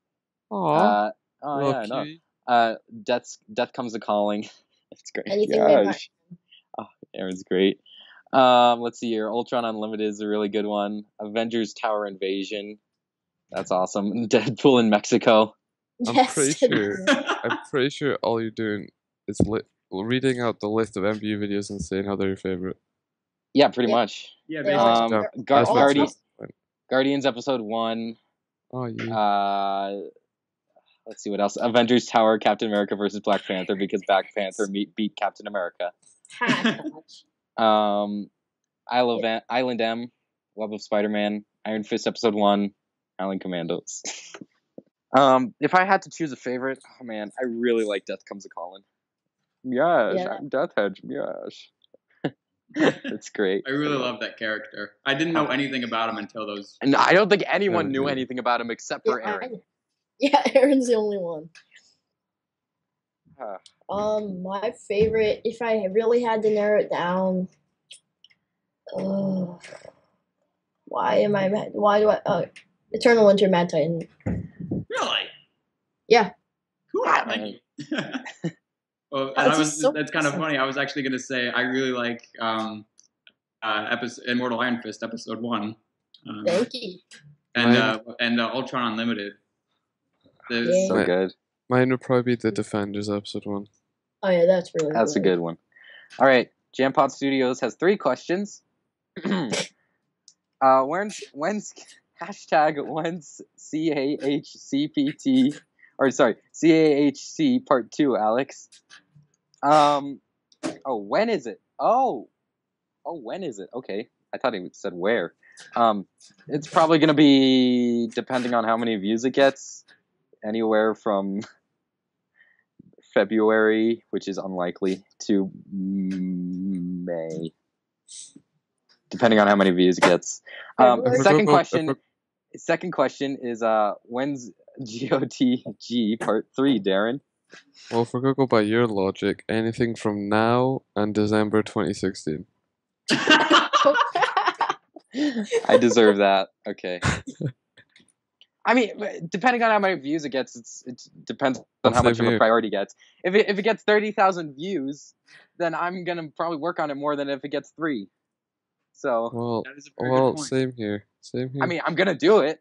Aww. Oh, yeah, no. Death Comes a Calling. It's great. Oh, Aaron's great. Let's see here. Ultron Unlimited is a really good one. Avengers Tower Invasion. That's awesome. Deadpool in Mexico. I'm pretty sure all you're doing is reading out the list of MBU videos and saying how they're your favorite. Yeah, pretty much. Yeah, Guardians Episode 1. Oh, yeah. Let's see what else. Avengers Tower, Captain America versus Black Panther because Black Panther beat Captain America. Island M, Web of Spider-Man, Iron Fist Episode 1, Howling Commandos. If I had to choose a favorite, oh man, I really like Death Comes a Calling. Yes, yeah. I'm Deathedge. Yes. That's great. I really love that character. I didn't know anything about him until those. And I don't think anyone knew anything about him except for Aaron. Yeah, Aaron's the only one. My favorite, if I really had to narrow it down, Eternal Winter, Mad Titan. Really? Yeah. Cool. Well, that's kind of funny. I was actually going to say I really like Immortal Iron Fist Episode 1. Thank you. And Ultron Unlimited. So good. Mine would probably be the Defenders Episode 1. Oh, yeah, that's really good. That's a good one. All right. Jam Pot Studios has 3 questions. When's CAHCPT... Or sorry, CAHC Part 2, Alex. When is it? When is it? Okay, I thought he said where. It's probably gonna be depending on how many views it gets, anywhere from February, which is unlikely, to May. depending on how many views it gets. Second question is when's GOTG Part 3, Darren? Well, if we're going to go by your logic, anything from now and December 2016. I deserve that. Okay. I mean, depending on how many views it gets, it depends on how much of a priority it gets. If it gets 30,000 views, then I'm going to probably work on it more than if it gets 3. So, well, that is a very good point. Same here. I mean, I'm going to do it,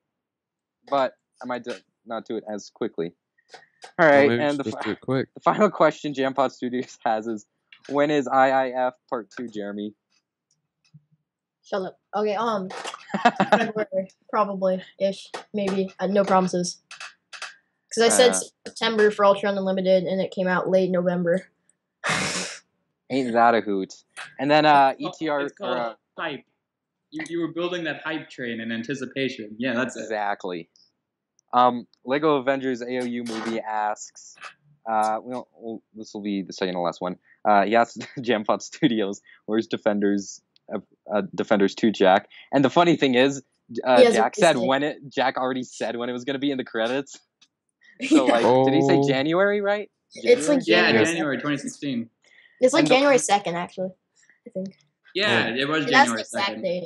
but I might not do it as quickly. All right, well, and the final question Jam Pot Studios has is, when is IIF Part 2, Jeremy? Shut up. Okay, February, probably-ish, maybe. No promises. Because I said September for Ultron Unlimited, and it came out late November. Ain't that a hoot. And then ETR... It's called hype. You were building that hype train in anticipation. Yeah, that's exactly. It. Lego Avengers AOU movie asks... this will be the second to last one. He asks Jam Pot Studios, where's Defenders... Defenders 2, Jack. And the funny thing is, Jack already said when it was going to be in the credits. So, like, did he say January, right? January? It's like January 2016. It's like January 2nd, actually, I think. Yeah, it was January 2nd.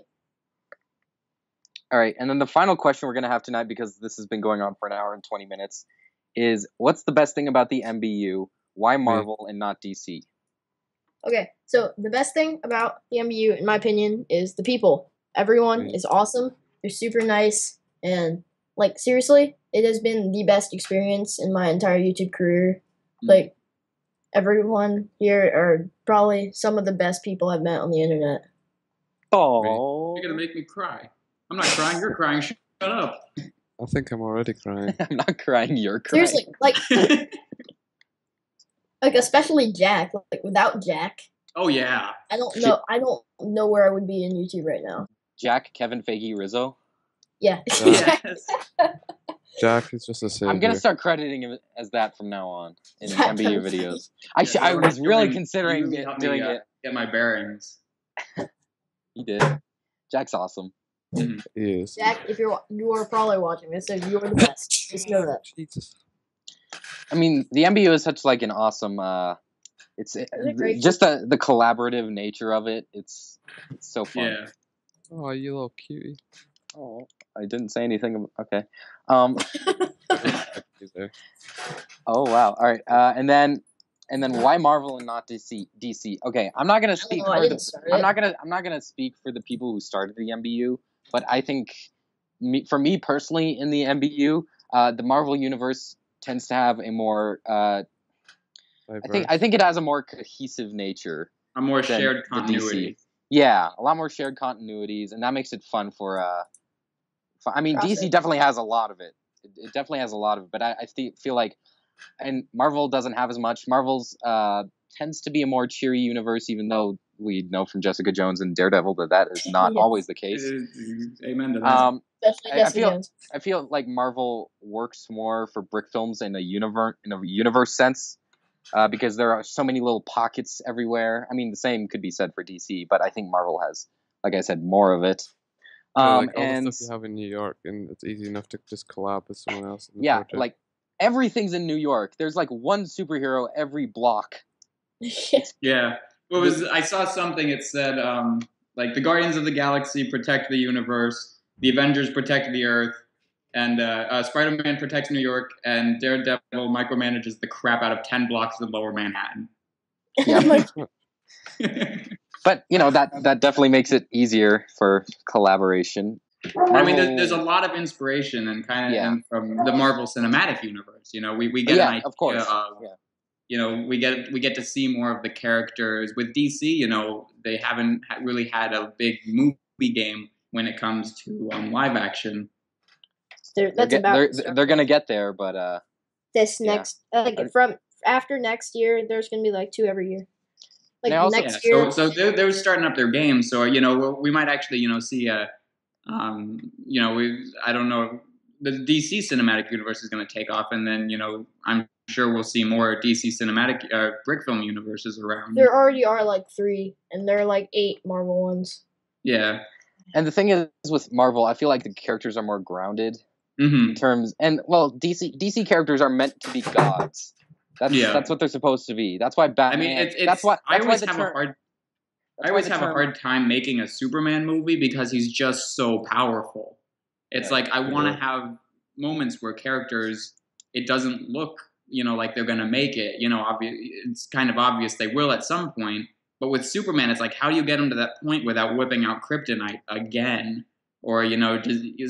All right, and then the final question we're going to have tonight, because this has been going on for an hour and 20 minutes, is what's the best thing about the MCU? Why Marvel and not DC? Okay, so the best thing about the MCU, in my opinion, is the people. Everyone is awesome. They're super nice. And, like, seriously, it has been the best experience in my entire YouTube career. Like, everyone here are probably some of the best people I've met on the internet. Oh, you're going to make me cry. I'm not crying. You're crying. Shut up. I think I'm already crying. I'm not crying. You're crying. Seriously, like... Like, especially Jack. Like, without Jack. Oh, yeah. I don't know where I would be in YouTube right now. Jack, Kevin Feige, Rizzo? Yeah. Yes. Jack is just a savior. I'm going to start crediting him as that from now on in MBU videos. I was really considering doing it. Get my bearings. He did. Jack's awesome. Mm-hmm. He is. Jack, if you are probably watching this, so you are the best. Just know that. Jesus. I mean, the MBU is such like an awesome. It's just the collaborative nature of it. It's so fun. Yeah. Oh, you little cutie. Oh, I didn't say anything. Okay. Oh wow. All right. And then why Marvel and not DC? Okay. I'm not gonna speak. I'm not gonna speak for the people who started the MBU, but I think for me personally in the MBU, the Marvel universe tends to have a more I think it has a more cohesive nature, a more shared continuity. Yeah, a lot more shared continuities, and that makes it fun for DC definitely has a lot of it. It definitely has a lot of it, but I feel like and Marvel doesn't have as much. Marvel's tends to be a more cheery universe, even though we know from Jessica Jones and Daredevil that is not always the case. Amen to that. I feel like Marvel works more for brick films in a universe sense, because there are so many little pockets everywhere. I mean, the same could be said for DC, but I think Marvel has, like I said, more of it. The stuff you have in New York, and it's easy enough to just collab with someone else. Project. Like everything's in New York. There's like one superhero every block. Yeah. I saw something. It said like the Guardians of the Galaxy protect the universe. The Avengers protect the Earth, and Spider-Man protects New York, and Daredevil micromanages the crap out of 10 blocks of Lower Manhattan. Yeah. But, you know, that definitely makes it easier for collaboration. I mean, there's a lot of inspiration and from the Marvel Cinematic Universe. You know, we get an idea of course. You know, we get to see more of the characters. With DC, you know, they haven't really had a big movie game when it comes to live action. They're going to get there, but... After next year, there's going to be like 2 every year. Like next year... So they're starting up their game, so, you know, we might actually, you know, see a... you know, I don't know, the DC Cinematic Universe is going to take off, and then, you know, I'm sure we'll see more DC Cinematic Brick Film Universes around. There already are like 3, and there are like 8 Marvel ones. Yeah. And the thing is with Marvel, I feel like the characters are more grounded in terms, and well, DC characters are meant to be gods. That's what they're supposed to be. That's why Batman. I mean, it's I always have a hard time making a Superman movie because he's just so powerful. It's like I want to have moments where characters, it doesn't look, you know, like they're going to make it. You know, it's kind of obvious they will at some point. But with Superman, it's like, how do you get him to that point without whipping out kryptonite again? Or, you know,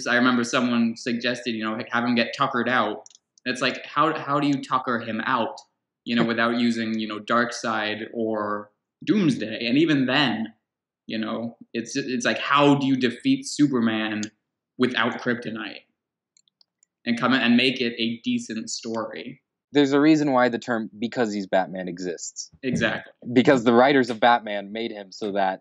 I remember someone suggested, you know, have him get tuckered out. It's like, how do you tucker him out, you know, without using, you know, Darkseid or Doomsday? And even then, you know, it's like, how do you defeat Superman without kryptonite and come in and make it a decent story? There's a reason why the term "because he's Batman" exists. Exactly. Because the writers of Batman made him so that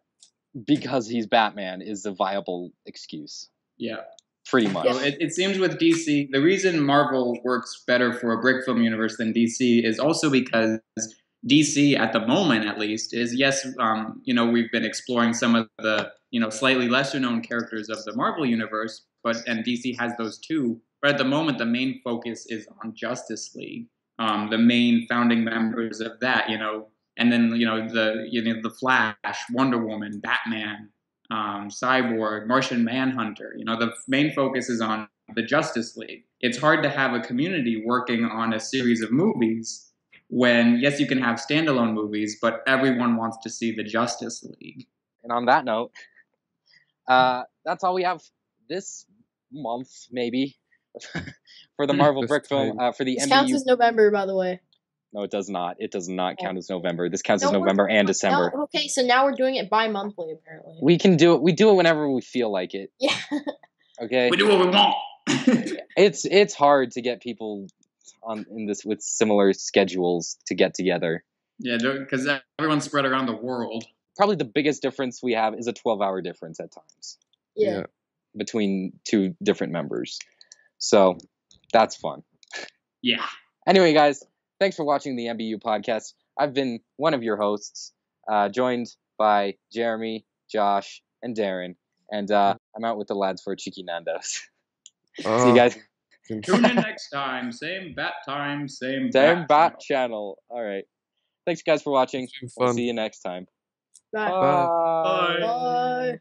"because he's Batman" is a viable excuse. Yeah. Pretty much. So it seems with DC, the reason Marvel works better for a Brick Film universe than DC is also because DC, at the moment at least, is, yes, you know, we've been exploring some of the, you know, slightly lesser known characters of the Marvel universe, and DC has those too. But at the moment, the main focus is on Justice League, the main founding members of that, you know, and then, you know, the Flash, Wonder Woman, Batman, Cyborg, Martian Manhunter. You know, the main focus is on the Justice League. It's hard to have a community working on a series of movies when, yes, you can have standalone movies, but everyone wants to see the Justice League. And on that note, that's all we have this month, maybe, for the Marvel Brick Film. For the MBU. Counts as November, by the way. No, it does not. It does not count as November. This counts as November and December. Now, okay, so now we're doing it bi-monthly, apparently. We can do it. We do it whenever we feel like it. Yeah. Okay. We do what we want. It's hard to get people with similar schedules to get together. Yeah, because everyone's spread around the world. Probably the biggest difference we have is a 12-hour difference at times. Yeah. Between two different members. So that's fun. Yeah. Anyway, guys, thanks for watching the MBU podcast. I've been one of your hosts, joined by Jeremy, Josh, and Darren. And I'm out with the lads for Cheeky Nandos. See you guys. Tune in next time. Same bat channel. All right. Thanks, guys, for watching. We'll see you next time. Bye. Bye. Bye. Bye.